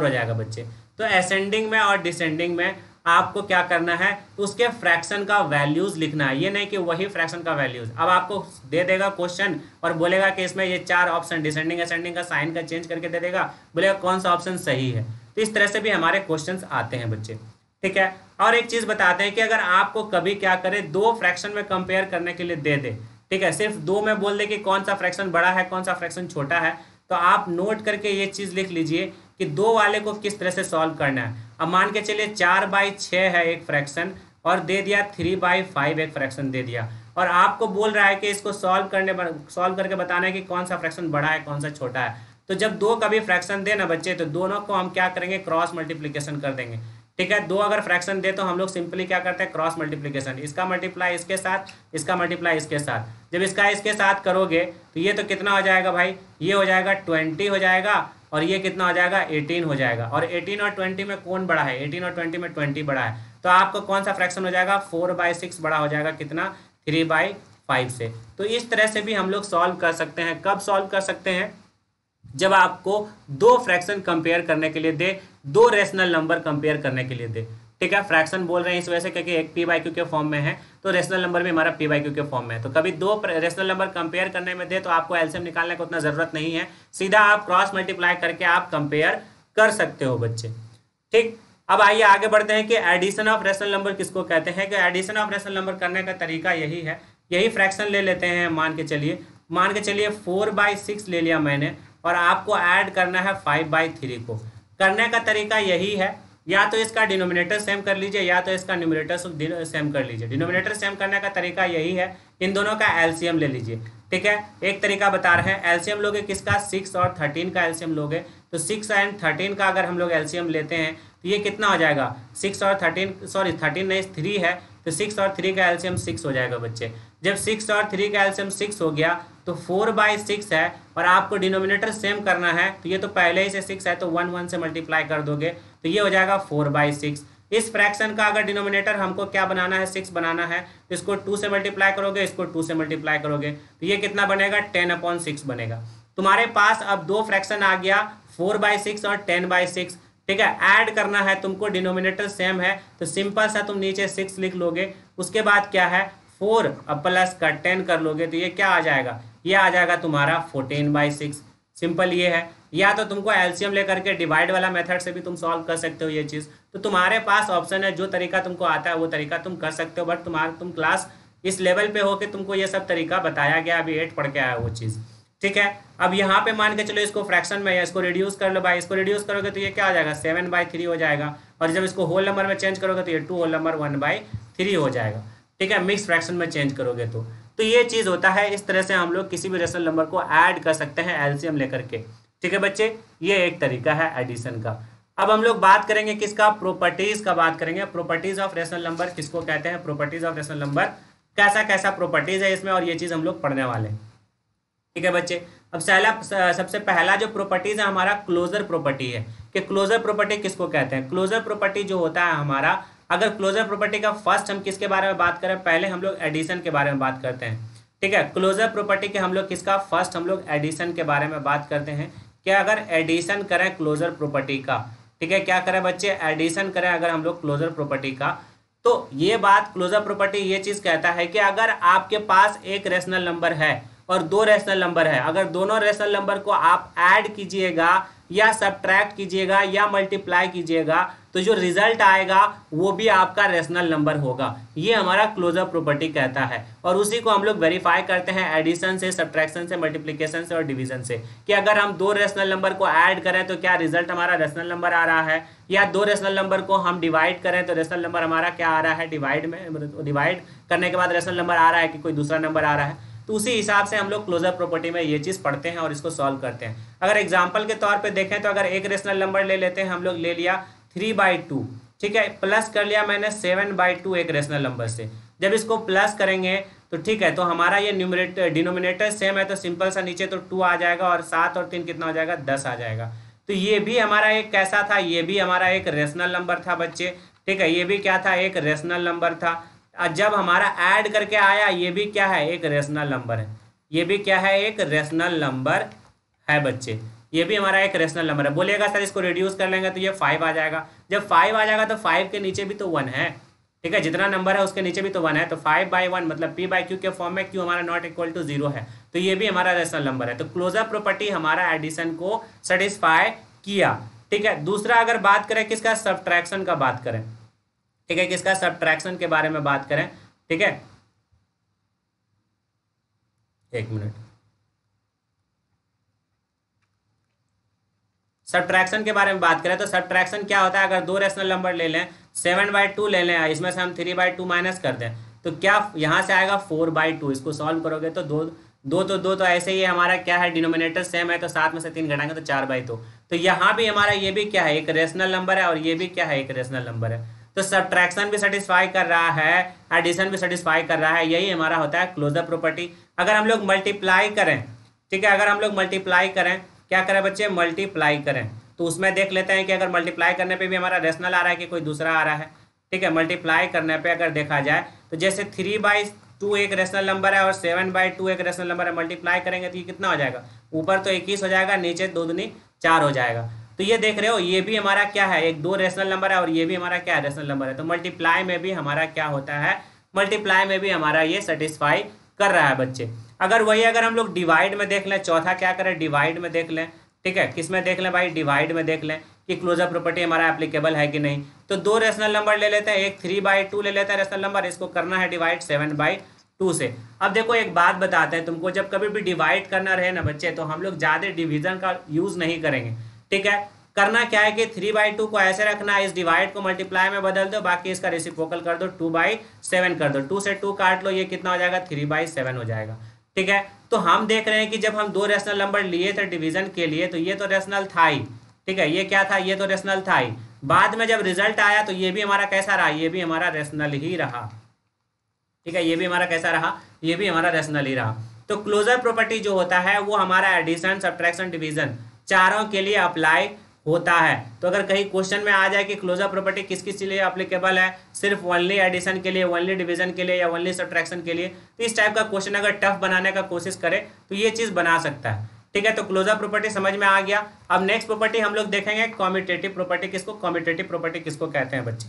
हो जाएगा बच्चे। तो असेंडिंग में और डिसेंडिंग में आपको क्या करना है, तो उसके फ्रैक्शन का वैल्यूज लिखना है, ये नहीं कि वही फ्रैक्शन का वैल्यूज। अब आपको दे देगा क्वेश्चन और बोलेगा कि इसमें ये 4 ऑप्शन डिसेंडिंग असेंडिंग का साइन का चेंज करके दे देगा, बोलेगा कौन सा ऑप्शन सही है। तो इस तरह से भी हमारे क्वेश्चन आते हैं बच्चे। ठीक है, और एक चीज़ बताते हैं कि अगर आपको कभी क्या करे, 2 फ्रैक्शन में कंपेयर करने के लिए दे दे, ठीक है, सिर्फ 2 में बोल दे कि कौन सा फ्रैक्शन बड़ा है कौन सा फ्रैक्शन छोटा है, तो आप नोट करके ये चीज़ लिख लीजिए कि 2 वाले को किस तरह से सॉल्व करना है। अब मान के चलिए 4/6 है एक फ्रैक्शन और दे दिया 3/5 एक फ्रैक्शन दे दिया, और आपको बोल रहा है कि इसको सॉल्व करके बताना है कि कौन सा फ्रैक्शन बड़ा है कौन सा छोटा है। तो जब 2 कभी फ्रैक्शन दे ना बच्चे, तो दोनों को हम क्या करेंगे, क्रॉस मल्टीप्लीकेशन कर देंगे। ठीक है, 2 अगर फ्रैक्शन दे तो हम लोग सिंपली क्या करते हैं, क्रॉस मल्टीप्लिकेशन, इसका मल्टीप्लाई इसके साथ, इसका मल्टीप्लाई इसके साथ। जब इसका इसके साथ करोगे तो ये तो कितना हो जाएगा भाई, ये हो जाएगा 20 हो जाएगा और ये कितना हो जाएगा 18 हो जाएगा। और 18 और 20 में कौन बड़ा है, 18 और 20 में 20 बड़ा है। तो आपको कौन सा फ्रैक्शन हो जाएगा, 4/6 बड़ा हो जाएगा कितना, 3/5 से। तो इस तरह से भी हम लोग सॉल्व कर सकते हैं। कब सॉल्व कर सकते हैं, जब आपको 2 फ्रैक्शन कंपेयर करने के लिए दे, 2 रेशनल नंबर कंपेयर करने के लिए दे। ठीक है, फ्रैक्शन बोल रहे हैं इस वजह से क्योंकि एक PQ के फॉर्म में है तो रेशनल नंबर भी हमारा PQ के फॉर्म में है। तो कभी 2 रेशनल नंबर कंपेयर करने में दे तो आपको एलसीएम निकालने की उतना ज़रूरत नहीं है, सीधा आप क्रॉस मल्टीप्लाई करके आप कंपेयर कर सकते हो बच्चे। ठीक, अब आइए आगे बढ़ते हैं कि एडिशन ऑफ रेशनल नंबर किसको कहते हैं। कि एडिशन ऑफ रेशनल नंबर करने का तरीका यही है, यही फ्रैक्शन ले लेते हैं, मान के चलिए 4/6 ले लिया मैंने और आपको ऐड करना है 5/3 को। करने का तरीका यही है, या तो इसका डिनोमिनेटर सेम कर लीजिए या तो इसका न्यूमरेटर सेम कर लीजिए। डिनोमिनेटर सेम करने का तरीका यही है, इन दोनों का एलसीएम ले लीजिए। ठीक है, एक तरीका बता रहे हैं, एलसीएम लोगे किसका, 6 और 13 का एलसीएम लोगे। तो 6 और 13 का अगर हम लोग एलसीएम लेते हैं तो ये कितना हो जाएगा, 3 है तो 6 और 3 का एलसीएम 6 हो जाएगा बच्चे। जब 6 और 3 का एलसीएम 6 हो गया तो 4/6 है और आपको डिनोमिनेटर सेम करना है, तो ये तो पहले ही से 6 है तो 1/1 से मल्टीप्लाई कर दोगे तो ये हो जाएगा 4/6। इस फ्रैक्शन का अगर डिनोमिनेटर हमको क्या बनाना है, 6 बनाना है, तो इसको 2 से मल्टीप्लाई करोगे, इसको 2 से मल्टीप्लाई करोगे तो ये कितना बनेगा, 10/6 बनेगा। तुम्हारे पास अब 2 फ्रैक्शन आ गया, 4/6 और 10/6। ठीक है, ऐड करना है तुमको, डिनोमिनेटर सेम है तो सिंपल सा तुम नीचे 6 लिख लोगे, उसके बाद क्या है 4 अब प्लस का 10 कर लोगे तो ये क्या आ जाएगा, ये आ जाएगा तुम्हारा 14/6। सिंपल ये है, या तो तुमको एलसीएम लेकर के डिवाइड वाला मेथड से भी तुम सॉल्व कर सकते हो ये चीज़। तो तुम्हारे पास ऑप्शन है, जो तरीका तुमको आता है वो तरीका तुम कर सकते हो। बट तुम क्लास इस लेवल पे हो के तुमको ये सब तरीका बताया गया, अभी 8 पढ़ के आया वो चीज़। ठीक है। अब यहाँ पे मान के चलो इसको फ्रैक्शन में, या इसको रिड्यूस कर लो भाई, इसको रिड्यूस करोगे तो ये क्या आ जाएगा 7/3 हो जाएगा, और जब इसको होल नंबर में चेंज करोगे तो ये 2 होल नंबर 1/3 हो जाएगा, ठीक है, मिक्स फ्रैक्शन में चेंज करोगे तो ये चीज़ होता है। इस तरह से हम लोग किसी भी रेशनल नंबर को ऐड कर सकते हैं एलसीएम लेकर के, ठीक है बच्चे, ये एक तरीका है एडिशन का। अब हम लोग बात करेंगे किसका, प्रॉपर्टीज़ का बात करेंगे, प्रॉपर्टीज़ ऑफ रेशनल नंबर किसको कहते हैं, प्रॉपर्टीज़ ऑफ रेशनल नंबर कैसा कैसा प्रॉपर्टीज़ है इसमें, और ये चीज़ हम लोग पढ़ने वाले हैं, ठीक है बच्चे। अब सबसे पहला जो प्रॉपर्टीज़ है हमारा क्लोजर प्रॉपर्टी है, कि क्लोजर प्रॉपर्टी किसको कहते हैं। क्लोजर प्रॉपर्टी जो होता है हमारा, अगर क्लोजर प्रॉपर्टी का फर्स्ट हम किसके बारे में बात करें, पहले हम लोग एडिशन के बारे में बात करते हैं, ठीक है। क्लोजर प्रॉपर्टी के हम लोग किसका, फर्स्ट हम लोग एडिशन के बारे में बात करते हैं, कि अगर एडिशन करें क्लोजर प्रॉपर्टी का, ठीक है, क्या करें बच्चे, एडिशन करें अगर हम लोग क्लोजर प्रॉपर्टी का, तो ये बात क्लोजर प्रॉपर्टी ये चीज़ कहता है कि अगर आपके पास एक रेशनल नंबर है और दो रेशनल नंबर है, अगर दोनों रेशनल नंबर को आप ऐड कीजिएगा या सब्ट्रैक्ट कीजिएगा या मल्टीप्लाई कीजिएगा तो जो रिजल्ट आएगा वो भी आपका रेशनल नंबर होगा, ये हमारा क्लोजर प्रॉपर्टी कहता है। और उसी को हम लोग वेरीफाई करते हैं एडिशन से, सब्ट्रैक्शन से, मल्टीप्लिकेशन से और डिवीजन से, कि अगर हम दो रेशनल नंबर को ऐड करें तो क्या रिजल्ट हमारा रेशनल नंबर आ रहा है, या दो रेशनल नंबर को हम डिवाइड करें तो रेशनल नंबर हमारा क्या आ रहा है, डिवाइड में, डिवाइड करने के बाद रेशनल नंबर आ रहा है कि कोई दूसरा नंबर आ रहा है। तो उसी हिसाब से हम लोग क्लोजर प्रॉपर्टी में ये चीज़ पढ़ते हैं और इसको सॉल्व करते हैं। अगर एग्जांपल के तौर पे देखें तो अगर एक रेशनल नंबर ले लेते हैं, हम लोग ले लिया 3/2, ठीक है, प्लस कर लिया मैंने 7/2 एक रेशनल नंबर से, जब इसको प्लस करेंगे तो ठीक है, तो हमारा ये न्यूमरेटर डिनोमिनेटर सेम है तो सिंपल सा नीचे तो 2 आ जाएगा, और 7 और 3 कितना हो जाएगा, 10 आ जाएगा। तो ये भी हमारा एक कैसा था, ये भी हमारा एक रेशनल नंबर था बच्चे, ठीक है, ये भी क्या था, एक रेशनल नंबर था। जब हमारा ऐड करके आया, ये भी क्या है, एक रेशनल नंबर है, ये भी क्या है, एक रेशनल नंबर है बच्चे, ये भी हमारा एक रेशनल नंबर है। बोलिएगा सर इसको रिड्यूस कर लेंगे तो ये 5 आ जाएगा, जब 5 आ जाएगा तो 5 के नीचे भी तो 1 है, ठीक है, जितना नंबर है उसके नीचे भी तो 1 है, तो 5/1 मतलब p/q के फॉर्म में, q हमारा ≠0 है, तो ये भी हमारा रेशनल नंबर है। तो क्लोजर प्रॉपर्टी हमारा एडिशन को सेटिस्फाई किया, ठीक है। दूसरा अगर बात करें किसका, सब्ट्रैक्शन का बात करें, ठीक है, किसका, सब्ट्रैक्शन के बारे में बात करें, ठीक है, एक मिनट। सब्ट्रैक्शन के बारे में बात करें तो सब्ट्रैक्शन क्या होता है, अगर दो रेशनल नंबर ले लें, 7/2 ले लें, इसमें से हम 3/2 माइनस कर दें तो क्या यहाँ से आएगा 4/2, इसको सॉल्व करोगे तो दो तो ऐसे ही हमारा क्या है, डिनोमिनेटर सेम है तो 7 में से 3 घटाएंगे तो 4/2, तो यहाँ भी हमारा ये भी क्या है, एक रेशनल नंबर है, और ये भी क्या है, एक रेशनल नंबर है। तो सब्ट्रैक्शन भी सेटिस्फाई कर रहा है, एडिशन भी सेटिस्फाई कर रहा है, यही हमारा होता है क्लोजर प्रॉपर्टी। अगर हम लोग मल्टीप्लाई करें, ठीक है, अगर हम लोग मल्टीप्लाई करें, क्या करें बच्चे, मल्टीप्लाई करें, तो उसमें देख लेते हैं कि अगर मल्टीप्लाई करने पे भी हमारा रेशनल आ रहा है कि कोई दूसरा आ रहा है, ठीक है। मल्टीप्लाई करने पे अगर देखा जाए तो जैसे 3/2 एक रेशनल नंबर है और 7/2 एक रेशनल नंबर है, मल्टीप्लाई करेंगे तो ये कितना हो जाएगा, ऊपर तो 21 हो जाएगा, नीचे 2×4 हो जाएगा। तो ये देख रहे हो, ये भी हमारा क्या है, एक दो रेशनल नंबर है और ये भी हमारा क्या है, रेशनल नंबर है। तो मल्टीप्लाई में भी हमारा क्या होता है, मल्टीप्लाई में भी हमारा ये सेटिस्फाई कर रहा है बच्चे। अगर वही अगर हम लोग डिवाइड में देख लें, चौथा क्या करें, डिवाइड में देख लें, ठीक है, किस में देख लें भाई, डिवाइड में देख लें कि क्लोजर प्रॉपर्टी हमारा एप्लीकेबल है कि नहीं। तो दो रेशनल नंबर ले लेते हैं, एक 3/2 ले लेते हैं रेशनल नंबर, इसको करना है डिवाइड 7/2 से। अब देखो एक बात बताते हैं तुमको, जब कभी भी डिवाइड करना रहे ना बच्चे तो हम लोग ज़्यादा डिवीजन का यूज़ नहीं करेंगे, ठीक है। करना क्या है कि 3/2 को ऐसे रखना है, इस डिवाइड को मल्टीप्लाई में बदल दो, बाकी इसका रेसिप्रोकल कर दो, 2/7 कर दो, 2 से 2 काट लो, ये कितना हो जाएगा, 3/7 हो जाएगा, ठीक है। तो हम देख रहे हैं कि जब हम दो रेशनल नंबर लिए थे डिवीजन के लिए तो ये तो रेशनल था ही, ठीक है, ये क्या था, ये तो रेशनल था ही, बाद में जब रिजल्ट आया तो ये भी हमारा कैसा रहा, ये भी हमारा रेशनल ही रहा, ठीक है, ये भी हमारा कैसा रहा, ये भी हमारा रेशनल ही रहा। तो क्लोजर प्रॉपर्टी जो होता है वो हमारा एडिशन, सब्ट्रैक्शन, डिवीजन चारों के लिए अप्लाई होता है। तो अगर कहीं क्वेश्चन में आ जाए कि क्लोजर प्रॉपर्टी किस किस के लिए अप्लीकेबल है, सिर्फ ओनली एडिशन के लिए, ओनली डिवीजन के लिए, या ओनली सब्ट्रैक्शन के लिए, तो इस टाइप का क्वेश्चन अगर टफ बनाने का कोशिश करे तो ये चीज़ बना सकता है, ठीक है। तो क्लोजर प्रॉपर्टी समझ में आ गया। अब नेक्स्ट प्रॉपर्टी हम लोग देखेंगे कम्यूटेटिव प्रॉपर्टी किसको, कम्यूटेटिव प्रॉपर्टी किसको कहते हैं बच्चे,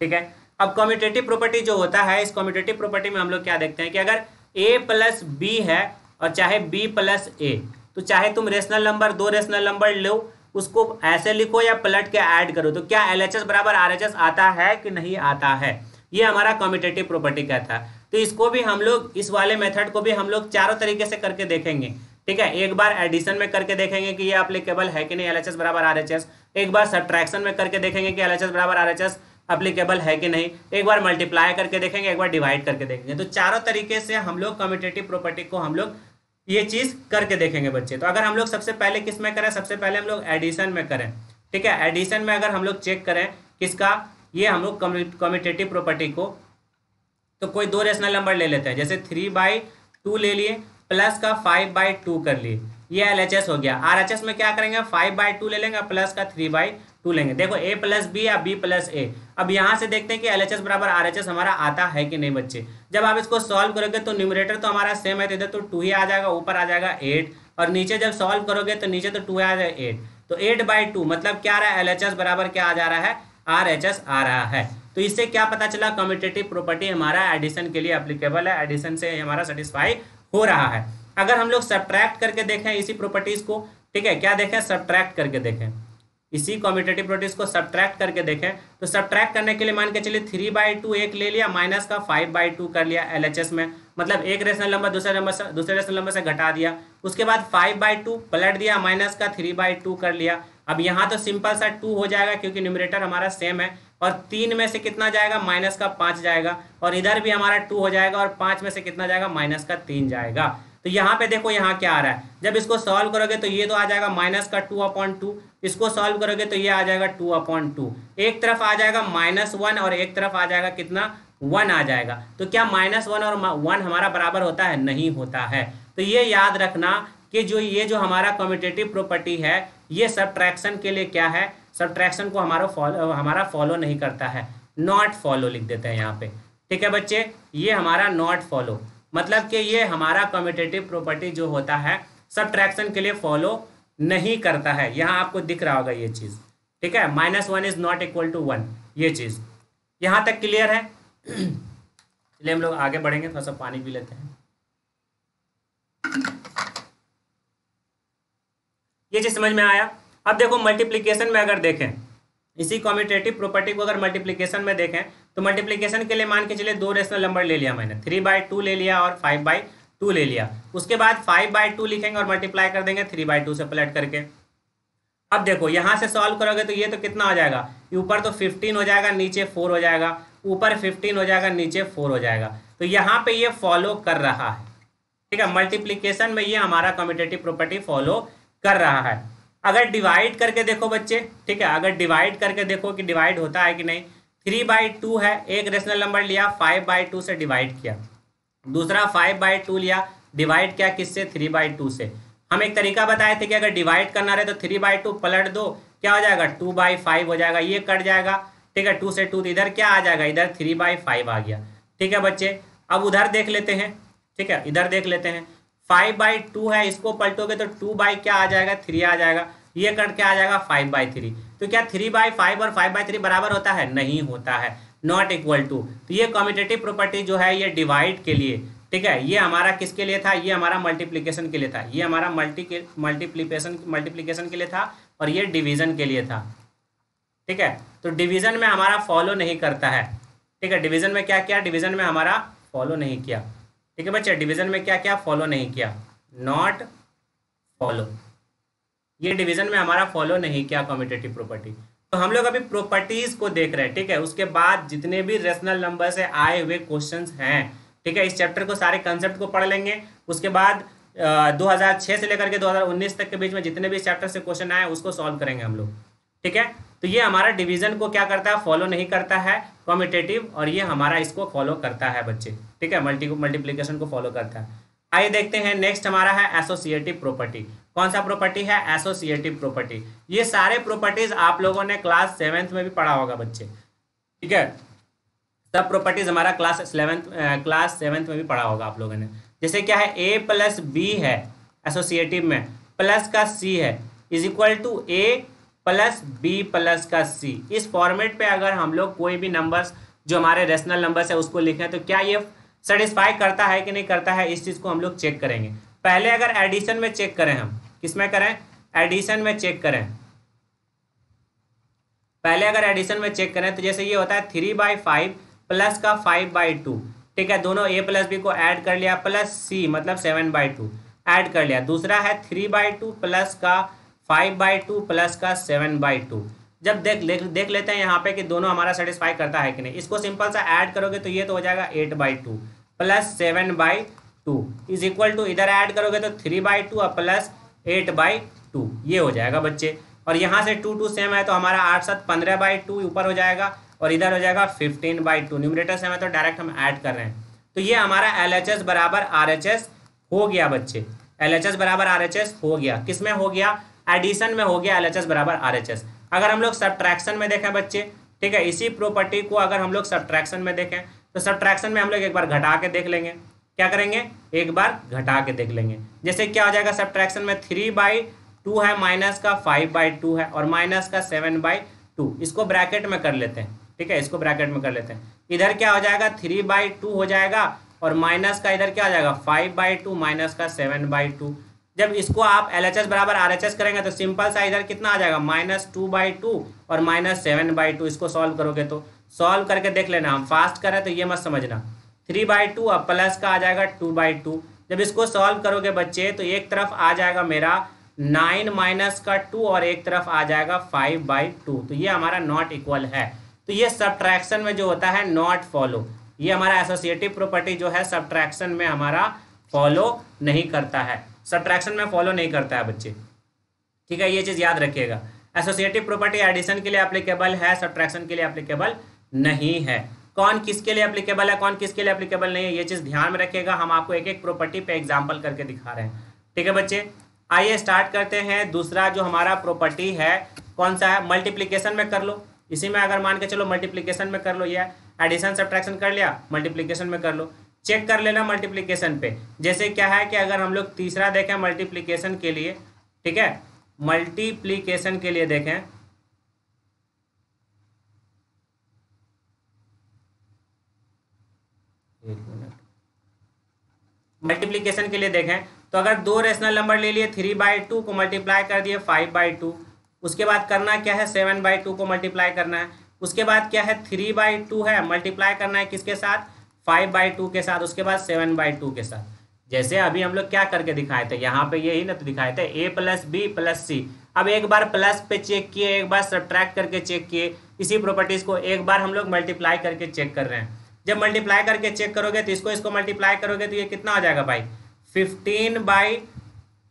ठीक है। अब कम्यूटेटिव प्रॉपर्टी जो होता है, इस कम्यूटेटिव प्रॉपर्टी में हम लोग क्या देखते हैं कि अगर a+b है और चाहे b+a, तो चाहे तुम रेशनल नंबर दो रेशनल नंबर लो, उसको ऐसे लिखो या पलट के ऐड करो, तो क्या LHS = RHS आता है कि नहीं आता है, ये हमारा कम्यूटेटिव प्रॉपर्टी कहता है। तो इसको भी हम लोग, इस वाले मेथड को भी हम लोग चारों तरीके से करके देखेंगे, ठीक है। एक बार एडिशन में करके देखेंगे कि ये एप्लीकेबल है कि नहीं, LHS बराबर RHS। एक बार सब्ट्रैक्शन में करके देखेंगे कि LHS बराबर RHS एप्लीकेबल है कि नहीं। एक बार मल्टीप्लाई करके देखेंगे, एक बार डिवाइड करके देखेंगे। तो चारों तरीके से हम लोग कम्यूटेटिव प्रॉपर्टी को हम लोग ये चीज करके देखेंगे बच्चे। तो अगर हम लोग सबसे पहले किस में करें, सबसे पहले हम लोग एडिशन में करें, ठीक है। एडिशन में अगर हम लोग चेक करें किसका, ये हम लोग कम्यूटेटिव प्रॉपर्टी को, तो कोई दो रेशनल नंबर ले लेते हैं, जैसे 3/2 ले लिए प्लस का 5/2 कर लिए, ये LHS हो गया। RHS में क्या करेंगे, 5/2 ले लेंगे प्लस का 3/2 लेंगे। देखो a+b या b+a। अब यहाँ से देखते हैं कि LHS बराबर RHS हमारा आता है कि नहीं बच्चे। जब आप इसको सॉल्व करोगे तो न्यूमरेटर तो हमारा सेम है, इधर तो 2 ही आ जाएगा, ऊपर आ जाएगा 8, और नीचे जब सॉल्व करोगे तो नीचे तो 2 आ जाएगा 8। तो 8/2 मतलब क्या आ रहा है, LHS बराबर क्या आ जा रहा है, RHS आ रहा है। तो इससे क्या पता चला, कम्यूटेटिव प्रॉपर्टी हमारा एडिशन के लिए एप्लीकेबल है, एडिशन से हमारा सेटिस्फाई हो रहा है। अगर हम लोग सब्ट्रैक्ट करके देखें इसी प्रॉपर्टीज को, ठीक है, क्या देखें, सब्ट्रैक्ट करके देखें, इसी कम्यूटेटिव प्रॉपर्टीज को सब्ट्रैक्ट करके देखें। तो सब्ट्रैक्ट करने के लिए मान के चलिए 3/2 एक ले लिया माइनस का 5/2 कर लिया LHS में, मतलब एक रेशनल नंबर दूसरे रेशनल नंबर से घटा दिया। उसके बाद 5/2 पलट दिया माइनस का 3/2 कर लिया। अब यहाँ तो सिंपल सा 2 हो जाएगा क्योंकि न्यूमरेटर हमारा सेम है, और 3 में से कितना जाएगा, माइनस का 5 जाएगा, और इधर भी हमारा 2 हो जाएगा, और 5 में से कितना जाएगा, माइनस का 3 जाएगा। तो यहाँ पे देखो यहाँ क्या आ रहा है, जब इसको सॉल्व करोगे तो ये तो आ जाएगा माइनस का 2/2, इसको सॉल्व करोगे तो ये आ जाएगा 2/2, एक तरफ आ जाएगा -1 और एक तरफ आ जाएगा कितना 1 आ जाएगा। तो क्या -1 और 1 हमारा बराबर होता है, नहीं होता है। तो ये याद रखना कि ये जो हमारा कम्यूटेटिव प्रॉपर्टी है, ये सब्ट्रैक्शन के लिए क्या है, सब्ट्रैक्शन को हमारा फॉलो नहीं करता है, नॉट फॉलो लिख देते हैं यहाँ पे, ठीक है बच्चे। ये हमारा नॉट फॉलो मतलब कि ये हमारा कम्यूटेटिव प्रॉपर्टी जो होता है सब्ट्रैक्शन के लिए फॉलो नहीं करता है। यहाँ आपको दिख रहा होगा ये चीज़, ठीक है, -1 ≠ 1, ये चीज़ यहाँ तक क्लियर है। चलिए हम लोग आगे बढ़ेंगे, थोड़ा सा पानी पी लेते हैं। ये चीज़ समझ में आया। अब देखो मल्टीप्लिकेशन में अगर देखें, इसी कम्यूटेटिव प्रॉपर्टी को अगर मल्टीप्लिकेशन में देखें, तो मल्टीप्लिकेशन के लिए मान के चलिए 2 रेशनल नंबर ले लिया मैंने, 3/2 ले लिया और 5/2 ले लिया। उसके बाद 5/2 लिखेंगे और मल्टीप्लाई कर देंगे 3/2 से पलट करके। अब देखो यहाँ से सॉल्व करोगे तो ये तो कितना हो जाएगा, ऊपर तो 15 हो जाएगा, नीचे 4 हो जाएगा, ऊपर 15 हो जाएगा, नीचे 4 हो जाएगा। तो यहाँ पे ये फॉलो कर रहा है, ठीक है, मल्टीप्लिकेशन में ये हमारा कम्यूटेटिव प्रॉपर्टी फॉलो कर रहा है। अगर डिवाइड करके देखो बच्चे, ठीक है, अगर डिवाइड करके देखो कि डिवाइड होता है कि नहीं। 3/2 है, एक रेशनल नंबर लिया 5/2 से डिवाइड किया, दूसरा 5/2 लिया, डिवाइड किया किससे, 3/2 से। हम एक तरीका बताए थे कि अगर डिवाइड करना रहे तो 3/2 पलट दो, क्या हो जाएगा 2/5 हो जाएगा, ये कट जाएगा, ठीक है, 2 से 2 इधर क्या आ जाएगा, इधर 3/5 आ गया, ठीक है बच्चे। अब उधर देख लेते हैं, ठीक है, इधर देख लेते हैं, 5/2 है, इसको पलटोगे तो 2/ क्या आ जाएगा, 3 आ जाएगा, ये कट के आ जाएगा 5/3। तो क्या 3/5 और 5/3 बराबर होता है, नहीं होता है, ≠ 2। तो ये कम्यूटेटिव प्रॉपर्टी जो है ये डिवाइड के लिए, ठीक है, ये हमारा किसके लिए था, ये हमारा मल्टीप्लिकेशन के लिए था, ये हमारा मल्टीप्लिकेशन के लिए था, और ये डिवीजन के लिए था, ठीक है। तो डिवीजन में हमारा फॉलो नहीं करता है, ठीक है, डिवीजन में क्या किया, डिवीजन में हमारा फॉलो नहीं किया, ठीक है बच्चे, डिवीजन में क्या क्या फॉलो नहीं किया, नॉट फॉलो, ये डिवीजन में हमारा फॉलो नहीं किया कम्यूटेटिव प्रॉपर्टी। तो हम लोग अभी प्रॉपर्टीज को देख रहे हैं, ठीक है, उसके बाद जितने भी रेशनल नंबर से आए हुए क्वेश्चंस हैं, ठीक है, इस चैप्टर को सारे कंसेप्ट को पढ़ लेंगे। उसके बाद 2006 से लेकर के 2019 तक के बीच में जितने भी चैप्टर से क्वेश्चन आए उसको सॉल्व करेंगे हम लोग, ठीक है। तो ये हमारा डिवीजन को क्या करता है, फॉलो नहीं करता है कम्यूटेटिव, और ये हमारा इसको फॉलो करता है बच्चे, ठीक है, मल्टीप्लिकेशन को फॉलो करता है। आइए देखते हैं नेक्स्ट हमारा है एसोसिएटिव प्रॉपर्टी। कौन सा प्रॉपर्टी है, एसोसिएटिव प्रॉपर्टी। ये सारे प्रॉपर्टीज आप लोगों ने क्लास 7th में भी पढ़ा होगा बच्चे, ठीक है, सब प्रॉपर्टीज हमारा क्लास 7th में भी पढ़ा होगा आप लोगों ने। जैसे क्या है, a+b है एसोसिएटिव में, प्लस का c है, = a+b+c। इस फॉर्मेट पे अगर हम लोग कोई भी नंबर्स जो हमारे रेशनल नंबर्स है उसको लिखें तो क्या ये सेटिस्फाई करता है कि नहीं करता है, इस चीज़ को हम लोग चेक करेंगे। पहले अगर एडिशन में चेक करें, हम किस में करें, एडिशन में चेक करें, पहले अगर एडिशन में चेक करें तो जैसे ये होता है 3/5 प्लस का 5/2, ठीक है, दोनों a+b को ऐड कर लिया, प्लस c मतलब 7/2। ऐड कर लिया। दूसरा है 3/2 प्लस का 5/2 प्लस का 7/2। जब देख लेते हैं यहाँ पे कि दोनों हमारा सेटिस्फाई करता है कि नहीं। इसको सिंपल सा ऐड करोगे तो ये तो हो जाएगा 8/2 प्लस 7/2 इज इक्वल टू, इधर ऐड करोगे तो 3/2 और प्लस 8/2 ये हो जाएगा बच्चे। और यहाँ से 2 सेम है तो हमारा 8 7 15/2 ऊपर हो जाएगा और इधर हो जाएगा 15/2। न्यूमरेटर सेम है तो डायरेक्ट हम ऐड कर रहे हैं। तो ये हमारा LHS बराबर RHS हो गया बच्चे। LHS बराबर RHS हो गया, किसमें हो गया? एडिशन में हो गया LHS बराबर RHS। अगर हम लोग सब्ट्रैक्शन में देखें बच्चे, ठीक है, इसी प्रॉपर्टी को अगर हम लोग सब्ट्रैक्शन में देखें तो सब्ट्रैक्शन में हम लोग एक बार घटा के देख लेंगे। क्या करेंगे? एक बार घटा के देख लेंगे। जैसे क्या हो जाएगा सब्ट्रैक्शन में 3/2 है माइनस का 5/2 है और माइनस का 7/2। इसको ब्रैकेट में कर लेते हैं, ठीक है, इसको ब्रैकेट में कर लेते हैं। इधर क्या हो जाएगा 3/2 हो जाएगा और माइनस का इधर क्या हो जाएगा 5/2 माइनस का 7/2। जब इसको आप LHS बराबर RHS करेंगे तो सिंपल सा इधर कितना आ जाएगा -2/2 और -7/2। इसको सॉल्व करोगे तो सॉल्व करके देख लेना, हम फास्ट कर रहे हैं तो ये मत समझना। 3/2 और प्लस का आ जाएगा 2/2। जब इसको सॉल्व करोगे बच्चे तो एक तरफ आ जाएगा मेरा 9 माइनस का 2 और एक तरफ आ जाएगा 5/2। तो ये हमारा नॉट इक्वल है। तो ये सब्ट्रैक्शन में जो होता है नॉट फॉलो, ये हमारा एसोसिएटिव प्रॉपर्टी जो है सब्ट्रैक्शन में हमारा फॉलो नहीं करता है, सब्ट्रैक्शन में फॉलो नहीं करता है बच्चे, ठीक है, ये चीज़ याद रखिएगा। एसोसिएटिव प्रॉपर्टी एडिशन के लिए एप्लीकेबल है, सब्ट्रैक्शन के लिए एप्लीकेबल नहीं है। कौन किसके लिए एप्लीकेबल है, कौन किसके लिए एप्लीकेबल नहीं है, ये चीज़ ध्यान में रखिएगा। हम आपको एक एक प्रॉपर्टी पे एग्जाम्पल करके दिखा रहे हैं, ठीक है बच्चे। आइए स्टार्ट करते हैं। दूसरा जो हमारा प्रॉपर्टी है कौन सा है? मल्टीप्लीकेशन में कर लो। इसी में अगर मान के चलो मल्टीप्लिकेशन में कर लो, या एडिशन सब्ट्रैक्शन कर लिया मल्टीप्लिकेशन में कर लो। चेक कर लेना मल्टीप्लिकेशन पे। जैसे क्या है कि अगर हम लोग तीसरा देखें मल्टीप्लिकेशन के लिए, ठीक है, मल्टीप्लिकेशन के लिए देखें तो अगर दो रेशनल नंबर ले लिए 3/2 को मल्टीप्लाई कर दिए 5/2, उसके बाद करना क्या है 7/2 को मल्टीप्लाई करना है। उसके बाद क्या है 3/2 है मल्टीप्लाई करना है किसके साथ 5/2 के साथ, उसके बाद 7/2 के साथ। जैसे अभी हम लोग क्या करके दिखाए थे यहाँ पे, यही ना तो दिखाए थे a + b + c। अब एक बार प्लस पे चेक किए, एक बार सब्ट्रैक्ट करके चेक किए, इसी प्रॉपर्टीज को एक बार हम लोग मल्टीप्लाई करके चेक कर रहे हैं। जब मल्टीप्लाई करके चेक करोगे तो इसको मल्टीप्लाई करोगे तो ये कितना हो जाएगा भाई 15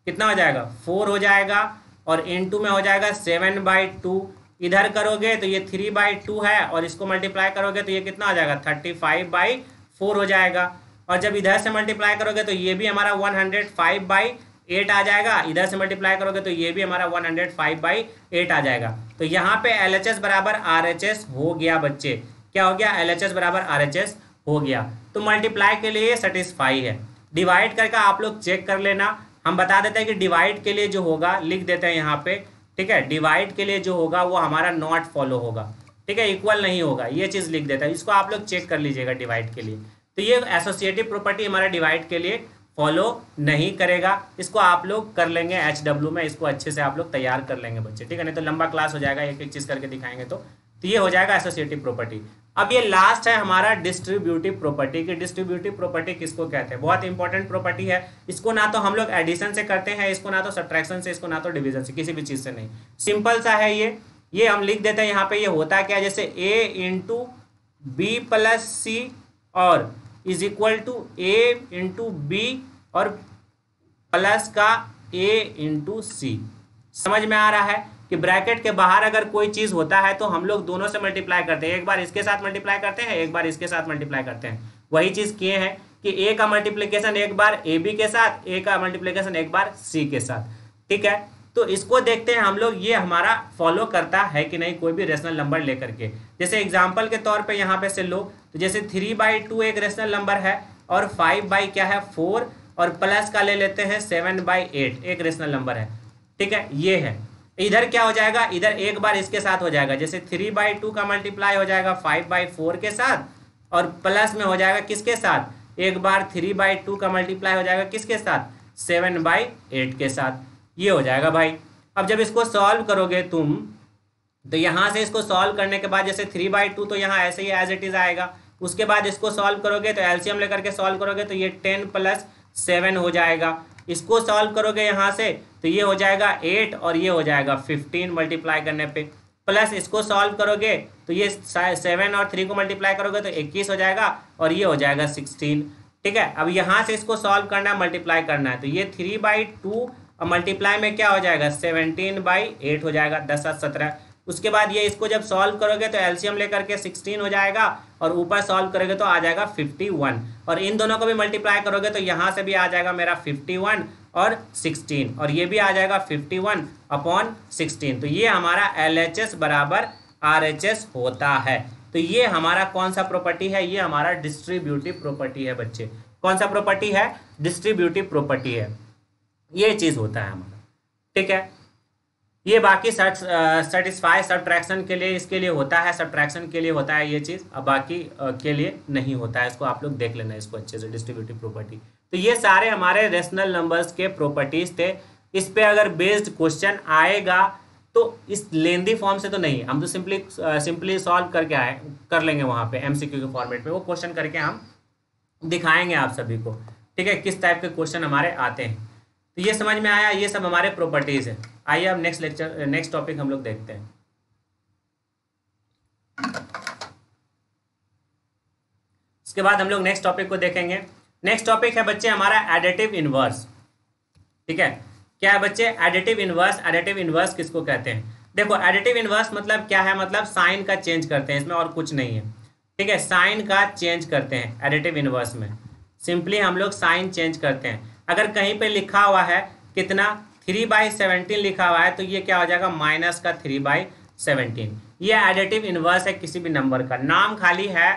कितना हो जाएगा 4 हो जाएगा और इनटू में हो जाएगा 7/2। इधर करोगे तो ये 3/2 है और इसको मल्टीप्लाई करोगे तो ये कितना हो जाएगा 35/4 हो जाएगा। और जब इधर से मल्टीप्लाई करोगे तो ये भी हमारा 105/8 आ जाएगा। इधर से मल्टीप्लाई करोगे तो ये भी हमारा 105/8 आ जाएगा। तो यहाँ पे LHS बराबर RHS हो गया बच्चे। क्या हो गया? LHS बराबर RHS हो गया। तो मल्टीप्लाई के लिए सेटिस्फाई है। डिवाइड करके आप लोग चेक कर लेना। हम बता देते हैं कि डिवाइड के लिए जो होगा लिख देते हैं यहाँ पे, ठीक है, डिवाइड के लिए जो होगा वो हमारा नॉट फॉलो होगा, ठीक है, इक्वल नहीं होगा, ये चीज़ लिख देता है। इसको आप लोग चेक कर लीजिएगा डिवाइड के लिए। तो ये एसोसिएटिव प्रॉपर्टी हमारा डिवाइड के लिए फॉलो नहीं करेगा। इसको आप लोग कर लेंगे HW में, इसको अच्छे से आप लोग तैयार कर लेंगे बच्चे, ठीक है, नहीं तो लंबा क्लास हो जाएगा, एक एक चीज़ करके दिखाएंगे। तो ये हो जाएगा एसोसिएटिव प्रॉपर्टी। अब ये लास्ट है हमारा डिस्ट्रीब्यूटिव प्रॉपर्टी। कि डिस्ट्रीब्यूटिव प्रॉपर्टी किसको कहते हैं? बहुत इंपॉर्टेंट प्रॉपर्टी है। इसको ना तो हम लोग एडिशन से करते हैं, इसको ना तो सब्ट्रैक्शन से, इसको ना तो डिवीजन से, किसी भी चीज़ से नहीं, सिंपल सा है ये हम लिख देते हैं यहाँ पे। ये होता क्या है? जैसे a × b + c और is equal to a × b और प्लस का a × c। समझ में आ रहा है कि ब्रैकेट के बाहर अगर कोई चीज़ होता है तो हम लोग दोनों से मल्टीप्लाई करते हैं, एक बार इसके साथ मल्टीप्लाई करते हैं, एक बार इसके साथ मल्टीप्लाई करते हैं। वही चीज़ किए हैं कि ए का मल्टीप्लिकेशन एक बार AB के साथ, ए का मल्टीप्लिकेशन एक बार C के साथ, ठीक है। तो इसको देखते हैं हम लोग ये हमारा फॉलो करता है कि नहीं, कोई भी रेशनल नंबर लेकर के। जैसे एग्जाम्पल के तौर पर यहाँ पे से लो तो जैसे 3/2 एक रेशनल नंबर है और 5/4 और प्लस का ले लेते हैं 7/8 एक रेशनल नंबर है, ठीक है, ये है। इधर क्या हो जाएगा? इधर एक बार इसके साथ हो जाएगा। जैसे 3/2 का मल्टीप्लाई हो जाएगा 5/4 के साथ और प्लस में हो जाएगा किसके साथ, एक बार 3/2 का मल्टीप्लाई हो जाएगा किसके साथ 7/8 के साथ, ये हो जाएगा भाई। अब जब इसको सॉल्व करोगे तुम तो यहाँ से इसको सॉल्व करने के बाद जैसे 3/2 तो यहाँ ऐसे ही एज इट इज आएगा। उसके बाद इसको सॉल्व करोगे तो एलसीएम लेकर के सॉल्व करोगे तो ये 10 + 7 हो जाएगा। इसको सॉल्व करोगे यहाँ से तो ये हो जाएगा 8 और ये हो जाएगा 15 मल्टीप्लाई करने पे, प्लस इसको सॉल्व करोगे तो ये 7 और 3 को मल्टीप्लाई करोगे तो 21 हो जाएगा और ये हो जाएगा 16। ठीक है, अब यहाँ से इसको सॉल्व करना है, मल्टीप्लाई करना है, तो ये 3/2 और मल्टीप्लाई में क्या हो जाएगा 17/8 हो जाएगा, 10 और 17। उसके बाद ये इसको जब सॉल्व करोगे तो एलसीएम लेकर के 16 हो जाएगा और ऊपर सॉल्व करोगे तो आ जाएगा 51 और इन दोनों को भी मल्टीप्लाई करोगे तो यहाँ से भी आ जाएगा मेरा 51 और 16 और ये भी आ जाएगा 51/16। तो ये हमारा LHS बराबर RHS होता है। तो ये हमारा कौन सा प्रॉपर्टी है? ये हमारा डिस्ट्रीब्यूटिव प्रॉपर्टी है बच्चे। कौन सा प्रॉपर्टी है? डिस्ट्रीब्यूटिव प्रॉपर्टी है, ये चीज़ होता है हमारा। ठीक है, ये बाकी सैटिस्फाई सब्ट्रैक्शन के लिए इसके लिए होता है, सब्ट्रैक्शन के लिए होता है ये चीज़, अब बाकी के लिए नहीं होता है। इसको आप लोग देख लेना इसको अच्छे से, डिस्ट्रीब्यूटिव प्रॉपर्टी। तो ये सारे हमारे रेशनल नंबर्स के प्रॉपर्टीज थे। इस पे अगर बेस्ड क्वेश्चन आएगा तो इस लेंदी फॉर्म से तो नहीं, हम तो सिंपली सॉल्व करके आए कर लेंगे वहाँ पे MCQ के फॉर्मेट में, वो क्वेश्चन करके हम दिखाएंगे आप सभी को। ठीक है, किस टाइप के क्वेश्चन हमारे आते हैं। तो ये समझ में आया, ये सब हमारे प्रॉपर्टीज हैं। आइए अब नेक्स्ट टॉपिक हम लोग देखते हैं। इसके बाद हम लोग नेक्स्ट टॉपिक को देखेंगे। नेक्स्ट टॉपिक है बच्चे हमारा एडिटिव इनवर्स। ठीक है, क्या है बच्चे? Additive inverse. एडिटिव इनवर्स किसको कहते हैं? देखो, एडिटिव इनवर्स मतलब क्या है? मतलब साइन का चेंज करते हैं, इसमें और कुछ नहीं है। ठीक है, साइन का चेंज करते हैं एडिटिव इनवर्स में, सिंपली हम लोग साइन चेंज करते हैं। अगर कहीं पे लिखा हुआ है कितना 3/17 लिखा हुआ है तो ये क्या हो जाएगा? माइनस का 3/17। ये एडिटिव इनवर्स है किसी भी नंबर का। नाम खाली है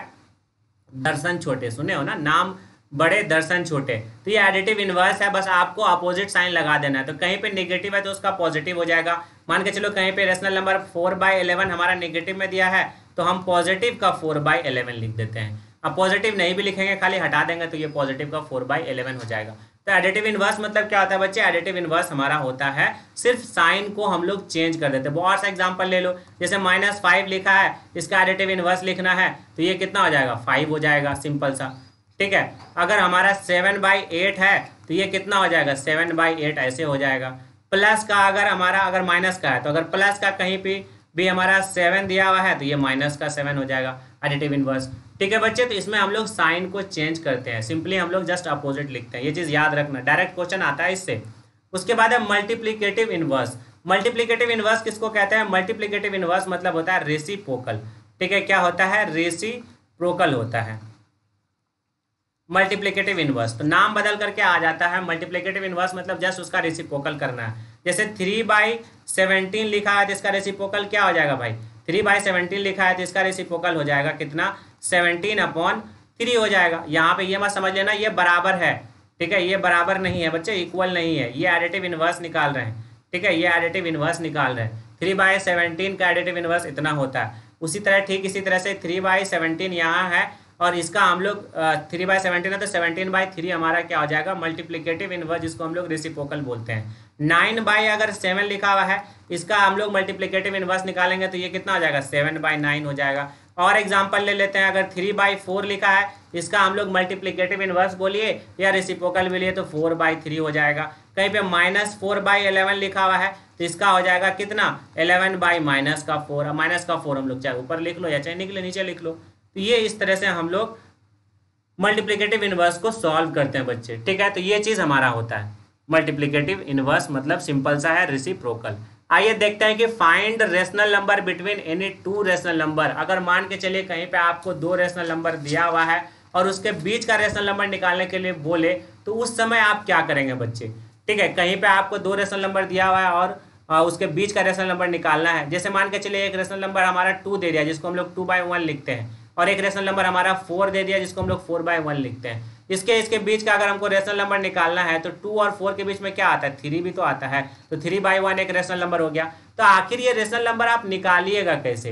दर्शन छोटे, सुने हो ना, नाम बड़े दर्शन छोटे, तो ये एडिटिव इनवर्स है। बस आपको अपोजिट साइन लगा देना है, तो कहीं पे नेगेटिव है तो उसका पॉजिटिव हो जाएगा। मान के चलो कहीं पे रेशनल नंबर 4/11 हमारा नेगेटिव में दिया है तो हम पॉजिटिव का 4/11 लिख देते हैं। अब पॉजिटिव नहीं भी लिखेंगे, खाली हटा देंगे तो ये पॉजिटिव का 4/11 हो जाएगा। तो एडिटिव इनवर्स मतलब क्या होता है बच्चे? एडिटिव इनवर्स हमारा होता है सिर्फ साइन को हम लोग चेंज कर देते हैं। बहुत सा एग्जांपल ले लो, जैसे -5 लिखा है, इसका एडिटिव इनवर्स लिखना है तो ये कितना हो जाएगा? 5 हो जाएगा, सिंपल सा। ठीक है, अगर हमारा 7/8 है तो ये कितना हो जाएगा? 7/8 ऐसे हो जाएगा। प्लस का अगर हमारा, अगर माइनस का है तो अगर प्लस का कहीं पर भी हमारा 7 दिया हुआ है तो ये माइनस का 7 हो जाएगा, एडिटिव इनवर्स। ठीक है बच्चे, तो इसमें हम लोग साइन को चेंज करते हैं, सिंपली हम लोग जस्ट अपोजिट लिखते हैं। ये चीज़ याद रखना, डायरेक्ट क्वेश्चन आता है इससे। उसके बाद है मल्टीप्लिकेटिव इनवर्स। मल्टीप्लिकेटिव इनवर्स किसको कहते हैं? मल्टीप्लिकेटिव इनवर्स मतलब होता है रेसिप्रोकल। ठीक है, क्या होता है? रेसिप्रोकल होता है मल्टीप्लिकेटिव इनवर्स। तो नाम बदल करके आ जाता है मल्टीप्लिकेटिव इनवर्स, मतलब जस्ट उसका रेसिप्रोकल करना है। जैसे 3/17 लिखा है तो इसका रेसिप्रोकल क्या हो जाएगा भाई? 3/17 लिखा है तो इसका रेसिप्रोकल हो जाएगा कितना? 17/3 हो जाएगा। यहाँ पे ये मत समझ लेना ये बराबर है, ठीक है, ये बराबर नहीं है बच्चे, इक्वल नहीं है। ये एडिटिव इनवर्स निकाल रहे हैं, ठीक है, ये एडिटिव इनवर्स निकाल रहे हैं। 3/17 का एडिटिव इनवर्स इतना होता है। उसी तरह, ठीक इसी तरह से 3/17 यहाँ है और इसका हम लोग 3/17 है तो 17/3 हमारा क्या हो जाएगा? मल्टीप्लिकेटिव इनवर्स, जिसको हम लोग रेसिप्रोकल बोलते हैं। 9 अगर 7 लिखा हुआ है, इसका हम लोग मल्टीप्लिकेटिव इनवर्स निकालेंगे तो ये कितना हो जाएगा? 7/9 हो जाएगा। और एग्जांपल ले लेते हैं, अगर 3/4 लिखा है, इसका हम लोग मल्टीप्लिकेटिव इनवर्स बोलिए या रेसिप्रोकल बोलिए तो 4/3 हो जाएगा। कहीं पे -4/11 लिखा हुआ है तो इसका हो जाएगा कितना? 11/-4। -4 हम लोग चाहे ऊपर लिख लो या चाहे नीचे लिख लो। तो ये इस तरह से हम लोग मल्टीप्लिकेटिव इनवर्स को सॉल्व करते हैं बच्चे। ठीक है, तो ये चीज़ हमारा होता है मल्टीप्लिकेटिव इनवर्स, मतलब सिंपल सा है, रेसिप्रोकल। आइए देखते हैं कि find rational number between any two rational number. अगर मान के चलिए कहीं पे आपको 2 रेशनल नंबर दिया हुआ है और उसके बीच का रेशनल नंबर निकालने के लिए बोले तो उस समय आप क्या करेंगे बच्चे? ठीक है, कहीं पे आपको 2 रेशनल नंबर दिया हुआ है और उसके बीच का रेशनल नंबर निकालना है। जैसे मान के चलिए एक रेशनल नंबर हमारा 2 दे दिया, जिसको हम लोग 2/1 लिखते हैं, और एक रेशनल नंबर हमारा 4 दे दिया, जिसको हम लोग 4/1 लिखते हैं। इसके बीच का अगर हमको रेशनल नंबर निकालना है तो 2 और 4 के बीच में क्या आता है? 3 भी तो आता है, तो 3/1 एक रेशनल नंबर हो गया। तो आखिर ये रेशनल नंबर आप निकालिएगा कैसे?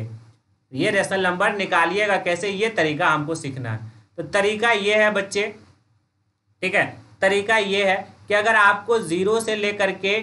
ये रेशनल नंबर निकालिएगा कैसे, ये तरीका हमको सीखना है। तो तरीका ये है बच्चे, ठीक है, तरीका ये है कि अगर आपको 0 से लेकर के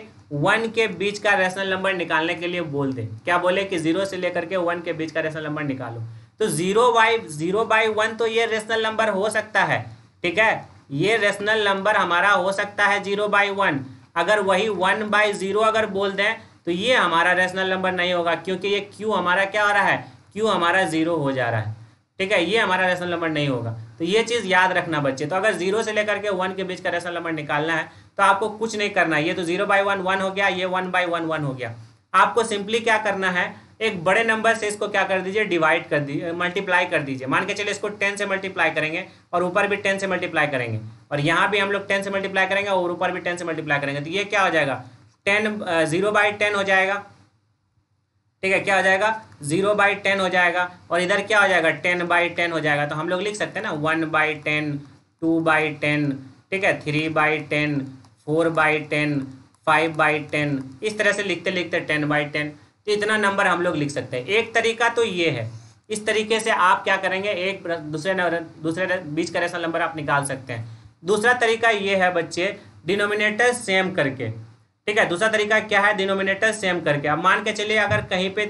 1 के बीच का रेशनल नंबर निकालने के लिए बोल दे, क्या बोले कि 0 से लेकर के 1 के बीच का रेशनल नंबर निकालो, तो 0/1 तो ये रेशनल नंबर हो सकता है, ठीक है, ये रेशनल नंबर हमारा हो सकता है 0/1। अगर वही 1/0 अगर बोल दें तो ये हमारा रेशनल नंबर नहीं होगा, क्योंकि ये Q हमारा क्या हो रहा है, Q हमारा 0 हो जा रहा है। ठीक है, ये हमारा रेशनल नंबर नहीं होगा। तो ये चीज़ याद रखना बच्चे। तो अगर 0 से लेकर के 1 के बीच का रेशनल नंबर निकालना है तो आपको कुछ नहीं करना है। ये तो 0/1 1 हो गया, ये 1/1 1 हो गया। आपको सिंपली क्या करना है, एक बड़े नंबर से इसको क्या कर दीजिए, डिवाइड कर दीजिए, मल्टीप्लाई कर दीजिए। मान के चलिए इसको 10 से मल्टीप्लाई करेंगे और ऊपर भी 10 से मल्टीप्लाई करेंगे और यहाँ भी हम लोग 10 से मल्टीप्लाई करेंगे और ऊपर भी 10 से मल्टीप्लाई करेंगे। तो ये क्या हो जाएगा, 0/10 हो जाएगा। ठीक है, क्या हो जाएगा, 0/10 हो जाएगा। और इधर क्या हो जाएगा, 10/10 हो जाएगा। तो हम लोग लिख सकते हैं ना 1/10, 2/10, ठीक है, 3/10, 4/10, 5/10, इस तरह से लिखते लिखते 10/10। तो इतना नंबर हम लोग लिख सकते हैं। एक तरीका तो ये है, इस तरीके से आप क्या करेंगे, एक दूसरे बीच का रेशनल नंबर आप निकाल सकते हैं। दूसरा तरीका ये है बच्चे, डिनोमिनेटर सेम करके। ठीक है, दूसरा तरीका क्या है, डिनोमिनेटर सेम करके। अब मान के चलिए अगर कहीं पे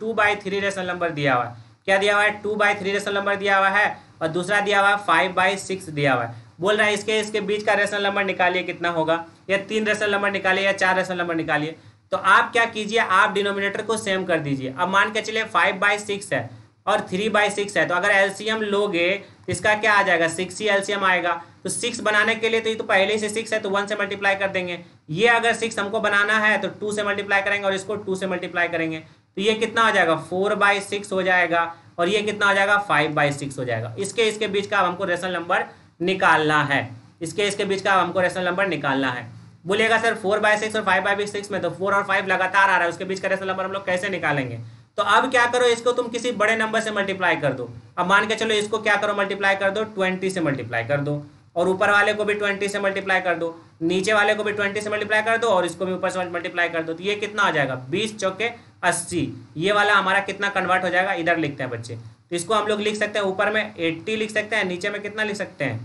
2/3 रेशनल नंबर दिया हुआ है, क्या दिया हुआ है, 2/3 रेशनल नंबर दिया हुआ है और दूसरा दिया हुआ है 5/6 दिया हुआ है। बोल रहा है इसके इसके बीच का रेशनल नंबर निकालिए कितना होगा, या 3 रेशनल नंबर निकालिए या 4 रेशनल नंबर निकालिए। तो आप क्या कीजिए, आप डिनोमिनेटर को सेम कर दीजिए। अब मान के चलिए 5/6 है और 3/6 है, तो अगर एलसीएम लोगे तो इसका क्या आ जाएगा, 6 ही एलसीएम आएगा। तो 6 बनाने के लिए तो ये तो पहले से 6 है, तो 1 से मल्टीप्लाई कर देंगे। ये अगर 6 हमको बनाना है तो 2 से मल्टीप्लाई करेंगे और इसको 2 से मल्टीप्लाई करेंगे। तो ये कितना हो जाएगा, 4/6 हो जाएगा। और ये कितना हो जाएगा, 5/6 हो जाएगा। इसके बीच का हमको रेशनल नंबर निकालना है, इसके बीच का हमको रेशनल नंबर निकालना है। बोलिएगा सर 4/6 और 5/6 में तो 4 और 5 लगातार आ रहा है, उसके बीच का रेशनल नंबर हम लोग कैसे निकालेंगे। तो अब क्या करो, इसको तुम किसी बड़े नंबर से मल्टीप्लाई कर दो। अब मान के चलो इसको क्या करो, मल्टीप्लाई कर दो 20 से मल्टीप्लाई कर दो और ऊपर वाले को भी 20 से मल्टीप्लाई कर दो, नीचे वाले को भी 20 से मल्टीप्लाई कर दो और इसको भी ऊपर से मल्टीप्लाई कर दो। तो ये कितना हो जाएगा, 20 चौके 80। ये वाला हमारा कितना कन्वर्ट हो जाएगा, इधर लिखते हैं बच्चे। तो इसको हम लोग लिख सकते हैं, ऊपर में 80 लिख सकते हैं, नीचे में कितना लिख सकते हैं,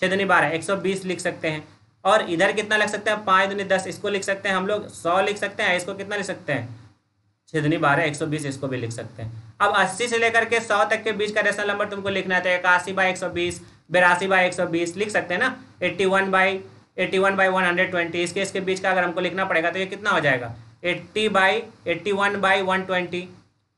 6 दूनी 12, 120 लिख सकते हैं। और इधर कितना लिख सकते हैं, 5 दूनी 10, इसको लिख सकते हैं हम लोग 100 लिख सकते हैं। इसको कितना लिख सकते हैं, 6 दूनी 12, 120, इसको भी लिख सकते हैं। अब 80 से लेकर के 100 तक के बीच का रेशनल नंबर तुमको लिखना है तो 81/120, 82/120 लिख सकते हैं ना, 81/120। इसके बीच का अगर हमको लिखना पड़ेगा तो ये कितना हो जाएगा, 80/81/120।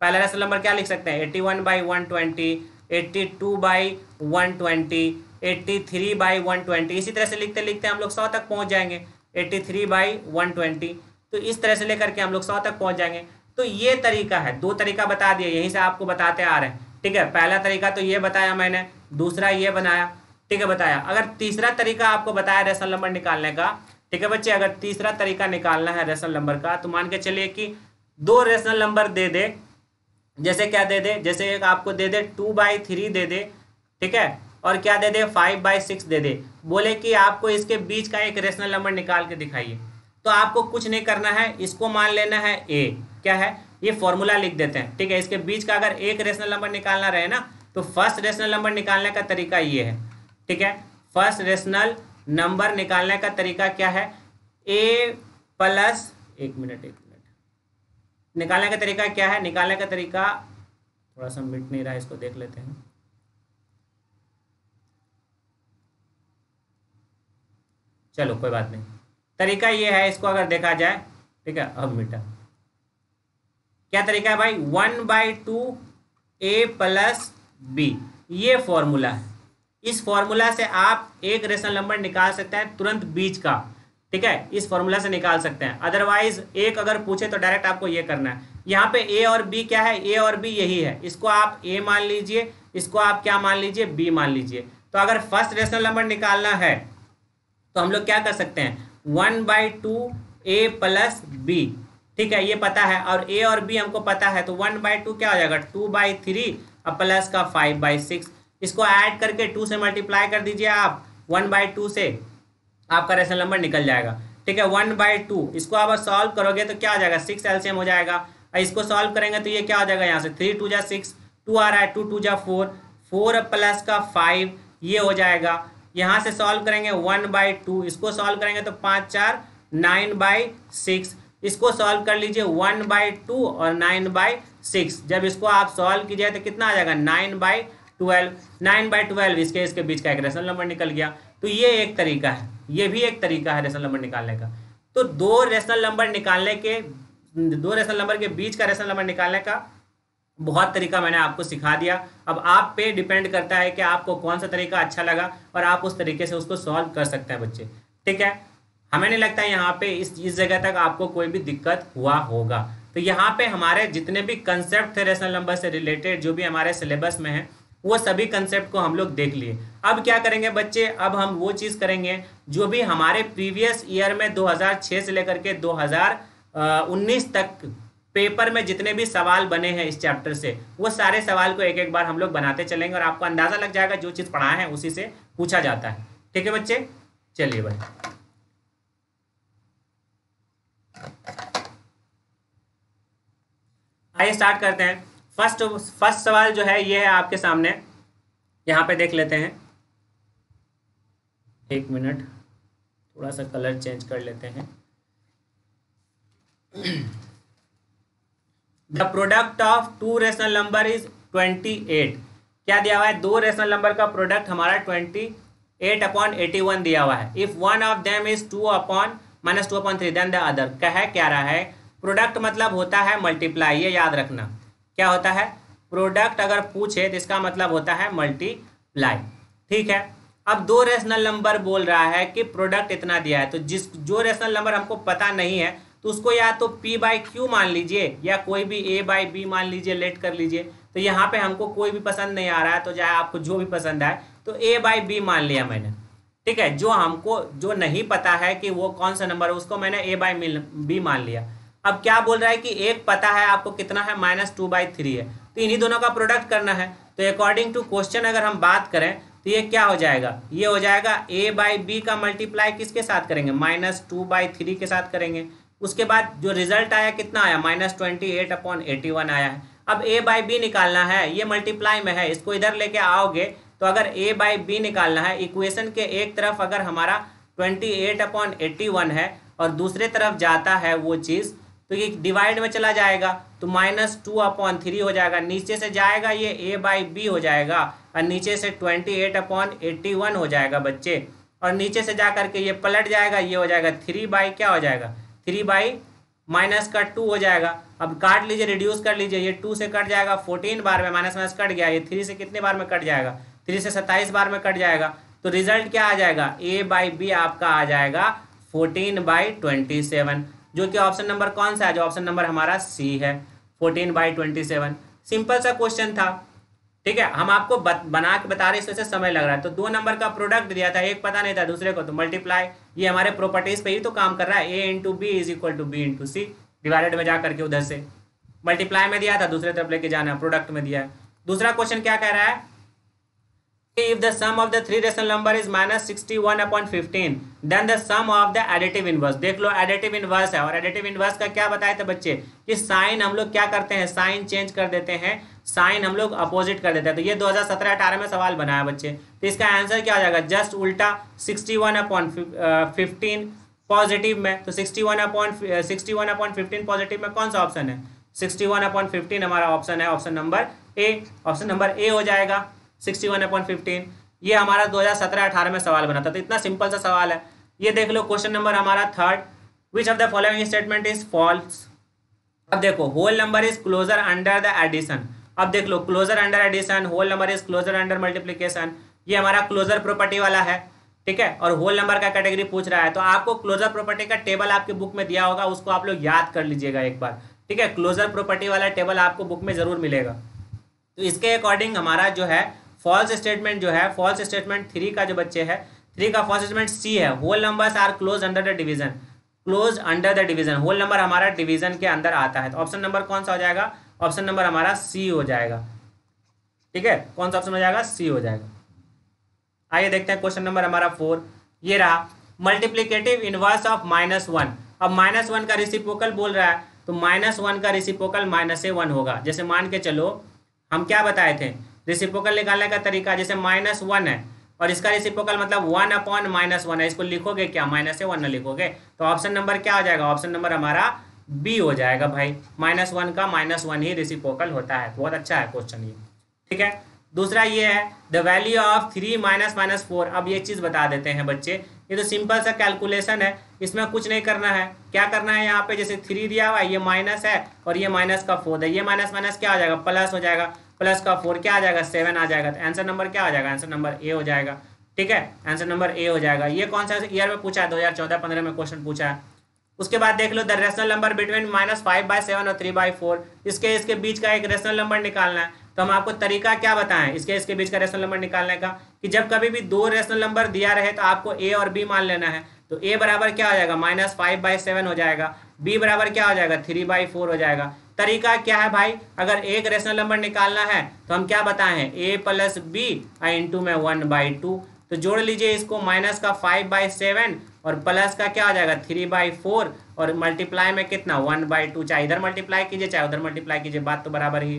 पहला रेशनल नंबर क्या लिख सकते हैं, 81/120, 82/120, 83/120। इसी तरह से लिखते लिखते हम लोग 100 तक पहुंच जाएंगे, 83/120। तो इस तरह से लेकर के हम लोग 100 तक पहुंच जाएंगे। तो ये तरीका है, 2 तरीका बता दिए, यहीं से आपको बताते आ रहे हैं। ठीक है, पहला तरीका तो ये बताया मैंने, दूसरा ये बनाया, ठीक है, बताया। अगर तीसरा तरीका आपको बताया रेशनल नंबर निकालने का, ठीक है बच्चे, अगर तीसरा तरीका निकालना है रेशनल नंबर का तो मान के चलिए कि 2 रेशनल नंबर दे दे। जैसे क्या दे दे, जैसे एक आपको दे दे 2/3 दे दे, ठीक है, और क्या दे दे, 5/6 दे दे। बोले कि आपको इसके बीच का एक रेशनल नंबर निकाल के दिखाइए। तो आपको कुछ नहीं करना है, इसको मान लेना है ए, क्या है, ये फॉर्मूला लिख देते हैं। ठीक है, इसके बीच का अगर एक रेशनल नंबर निकालना रहे ना तो फर्स्ट रेशनल नंबर निकालने का तरीका ये है। ठीक है, फर्स्ट रेशनल नंबर निकालने का तरीका क्या है, ए प्लस, एक मिनट, निकालने का तरीका क्या है, निकालने का तरीका थोड़ा सा मिट नहीं रहा, इसको देख लेते हैं। चलो कोई बात नहीं, तरीका ये है, इसको अगर देखा जाए, ठीक है, अब मिटा, क्या तरीका है भाई, 1/2 a + b, ये फॉर्मूला है। इस फॉर्मूला से आप एक रेशनल नंबर निकाल सकते हैं तुरंत बीच का। ठीक है, इस फॉर्मूला से निकाल सकते हैं, अदरवाइज एक अगर पूछे तो डायरेक्ट आपको ये करना है। यहाँ पे ए और बी क्या है, ए और बी यही है, इसको आप ए मान लीजिए, इसको आप क्या मान लीजिए, बी मान लीजिए। तो अगर फर्स्ट रेशनल नंबर निकालना है तो हम लोग क्या कर सकते हैं, 1/2 a + b, ठीक है, ये पता है, और a और b हमको पता है। तो 1/2 क्या हो जाएगा, 2/3 और प्लस का 5/6, इसको ऐड करके 2 से मल्टीप्लाई कर दीजिए आप, 1/2 से आपका रेशनल नंबर निकल जाएगा। ठीक है, 1/2 इसको आप सॉल्व करोगे तो क्या हो जाएगा, 6 एलसीएम हो जाएगा। और इसको सॉल्व करेंगे तो ये क्या हो जाएगा, यहाँ से 3 2 जा 6, 2 आ रहा है, 2 2 जा 4, 4 प्लस का 5 ये हो जाएगा। यहाँ से सॉल्व करेंगे 1/2, इसको सॉल्व करेंगे तो 5 4 9/6, इसको सॉल्व कर लीजिए 1/2 और 9/6। जब इसको आप सॉल्व कीजिए तो कितना आ जाएगा, 9/12, 9/12, इसके बीच का एक रेशनल नंबर निकल गया। तो तो ये एक तरीका है, ये भी एक तरीका है रेशनल नंबर निकालने का। तो दो रेशनल नंबर के बीच का रेशनल नंबर निकालने का बहुत तरीका मैंने आपको सिखा दिया। अब आप पे डिपेंड करता है कि आपको कौन सा तरीका अच्छा लगा और आप उस तरीके से उसको सॉल्व कर सकते हैं बच्चे, ठीक है। हमें नहीं लगता है यहाँ पे इस जगह तक आपको कोई भी दिक्कत हुआ होगा। तो यहाँ पे हमारे जितने भी कंसेप्ट थे रेशनल नंबर से रिलेटेड, जो भी हमारे सिलेबस में है, वो सभी कंसेप्ट को हम लोग देख लिए। अब क्या करेंगे बच्चे, अब हम वो चीज़ करेंगे जो भी हमारे प्रीवियस ईयर में 2006 से लेकर के 2019 तक पेपर में जितने भी सवाल बने हैं इस चैप्टर से, वो सारे सवाल को एक एक बार हम लोग बनाते चलेंगे और आपको अंदाज़ा लग जाएगा जो चीज़ पढ़ाए हैं उसी से पूछा जाता है, ठीक है बच्चे। चलिए भाई, आइए स्टार्ट करते हैं। फर्स्ट सवाल जो है ये है आपके सामने, यहाँ पे देख लेते हैं। एक मिनट, थोड़ा सा कलर चेंज कर लेते हैं। The product of two rational number is 28। क्या दिया हुआ है, दो रेशनल नंबर का प्रोडक्ट हमारा 28/81 दिया हुआ है। If one of them is 2/-2/3 then the other. क्या रहा है, प्रोडक्ट मतलब होता है मल्टीप्लाई, ये याद रखना। क्या होता है, प्रोडक्ट अगर पूछे तो इसका मतलब होता है मल्टीप्लाई, ठीक है। अब दो रेशनल नंबर बोल रहा है कि प्रोडक्ट इतना दिया है, तो जो रेशनल नंबर हमको पता नहीं है तो उसको या तो p/q मान लीजिए या कोई भी a/b मान लीजिए, लेट कर लीजिए। तो यहाँ पे हमको कोई भी पसंद नहीं आ रहा है, तो चाहे आपको जो भी पसंद आए, तो a/b मान लिया मैंने, ठीक है। जो हमको जो नहीं पता है कि वो कौन सा नंबर है, उसको मैंने a/b मान लिया। अब क्या बोल रहा है कि एक पता है आपको कितना है, -2/3 है, तो इन्हीं दोनों का प्रोडक्ट करना है। तो अकॉर्डिंग टू क्वेश्चन अगर हम बात करें तो ये क्या हो जाएगा, ये हो जाएगा a/b का मल्टीप्लाई किसके साथ करेंगे, -2/3 के साथ करेंगे। उसके बाद जो रिजल्ट आया कितना आया, -28/81 आया है। अब a/b निकालना है, ये मल्टीप्लाई में है, इसको इधर लेके आओगे तो अगर a/b निकालना है, इक्वेशन के एक तरफ अगर हमारा 28/81 है और दूसरे तरफ जाता है वो चीज़, तो ये डिवाइड में चला जाएगा, तो -2/3 हो जाएगा। नीचे से जाएगा ये a/b हो जाएगा और नीचे से 28/81 हो जाएगा बच्चे, और नीचे से जा करके ये पलट जाएगा, ये हो जाएगा 3/-2 हो जाएगा। अब काट लीजिए, रिड्यूस कर लीजिए, ये 2 से कट जाएगा 14 बार में, -- कट गया। ये 3 से कितने बार में कट जाएगा, 3 से 27 बार में कट जाएगा। तो रिजल्ट क्या आ जाएगा, a/b आपका आ जाएगा 14/27, जो कि ऑप्शन नंबर कौन सा है, जो ऑप्शन नंबर हमारा सी है, 14/27। सिंपल सा क्वेश्चन था, ठीक है। हम आपको बना के बता रहे, इस वजह से समय लग रहा है। तो दो नंबर का प्रोडक्ट दिया था, एक पता नहीं था दूसरे को, तो मल्टीप्लाई, ये हमारे प्रॉपर्टीज पे ही तो काम कर रहा है। a × b = b × c, divided में जा करके उधर से मल्टीप्लाई में दिया था, दूसरे तरफ लेके जाना, प्रोडक्ट में दिया है। दूसरा क्वेश्चन क्या कह रहा है, if the sum of the 3 rational number is -61/15 then the sum of the additive inverse. देख लो, एडिटिव इनवर्स है, और एडिटिव इनवर्स का क्या बताया था बच्चे कि साइन हम लोग क्या करते हैं, साइन चेंज कर देते हैं, साइन हम लोग अपोजिट कर देते हैं। तो ये 2017-18 में सवाल बनाया बच्चे, तो इसका आंसर क्या हो जाएगा, जस्ट उल्टा 61/15 पॉजिटिव में। तो 61/15 पॉजिटिव में कौन सा ऑप्शन है, 61/15 हमारा ऑप्शन है, ऑप्शन नंबर ए हो जाएगा 61/15। ये हमारा 2017-18 में सवाल बना था। तो इतना सिंपल सा सवाल है। ये देख लो क्वेश्चन नंबर हमारा 3, which of the following statement is false. अब देखो, whole number is closure under the addition. अब देख लो, closure under addition, whole number is closure under multiplication, ये हमारा क्लोजर प्रॉपर्टी वाला है, ठीक है। और होल नंबर का कैटेगरी पूछ रहा है, तो आपको क्लोजर प्रॉपर्टी का टेबल आपके बुक में दिया होगा, उसको आप लोग याद कर लीजिएगा एक बार, ठीक है। क्लोजर प्रॉपर्टी वाला टेबल आपको बुक में जरूर मिलेगा। तो इसके अकॉर्डिंग हमारा जो है फॉल्स स्टेटमेंट, जो है फॉल्स स्टेटमेंट 3 का जो बच्चे है, 3 का फॉल्स स्टेटमेंट सी है, whole numbers are close under the division. Close under the division, whole number हमारा डिवीजन के अंदर आता है। तो ऑप्शन नंबर कौन सा हो जाएगा, ऑप्शन नंबर हमारा सी हो जाएगा, ठीक है। कौन सा ऑप्शन हो जाएगा, सी हो जाएगा। आइए देखते हैं क्वेश्चन नंबर हमारा 4, ये रहा मल्टीप्लिकेटिव इनवर्स ऑफ -1। अब -1 का रिसिप्रोकल बोल रहा है, तो -1 का रिसिप्रोकल -a1 होगा। जैसे मान के चलो, हम क्या बताए थे रिसिप्रोकल निकालने का तरीका, जैसे -1 है और इसका रिसिप्रोकल मतलब 1/-1 है, इसको लिखोगे क्या, -a1 ना लिखोगे, तो ऑप्शन नंबर क्या हो जाएगा, ऑप्शन नंबर हमारा बी हो जाएगा भाई। -1 का -1 ही रिसिप्रोकल होता है। बहुत अच्छा है क्वेश्चन ये, ठीक है। दूसरा ये है द वैल्यू ऑफ 3 - -4। अब ये चीज़ बता देते हैं बच्चे, ये तो सिंपल सा कैलकुलेशन है, इसमें कुछ नहीं करना है। क्या करना है यहाँ पे, जैसे 3 दिया हुआ है, ये माइनस है और ये -4 है, ये -- क्या हो जाएगा, प्लस हो जाएगा, प्लस का 4 क्या आ जाएगा, 7 आ जाएगा। तो आंसर नंबर क्या हो जाएगा, आंसर नंबर ए हो जाएगा। ठीक है, आंसर नंबर ए हो जाएगा। ये कौन सा ईयर में पूछा है, 2014-15 में क्वेश्चन पूछा है। उसके बाद देख लो द रेशनल नंबर बिटवीन -5/7 और 3/4, इसके बीच का एक रेशनल नंबर निकालना है। तो हम आपको तरीका क्या बताएं इसके बीच का रेशनल नंबर निकालने का, कि जब कभी भी दो रेशनल नंबर दिया रहे तो आपको ए और बी मान लेना है। तो ए बराबर क्या हो जाएगा, -5/7 हो जाएगा, बी बराबर क्या हो जाएगा, 3/4 हो जाएगा। तरीका क्या है भाई, अगर एक रेशनल नंबर निकालना है तो हम क्या बताएं, ए प्लस बी इंटू में 1/2। तो जोड़ लीजिए इसको, -5/7 और प्लस का क्या हो जाएगा, 3/4 और मल्टीप्लाई में कितना, 1/2। चाहे इधर मल्टीप्लाई कीजिए चाहे उधर मल्टीप्लाई कीजिए, बात तो बराबर ही,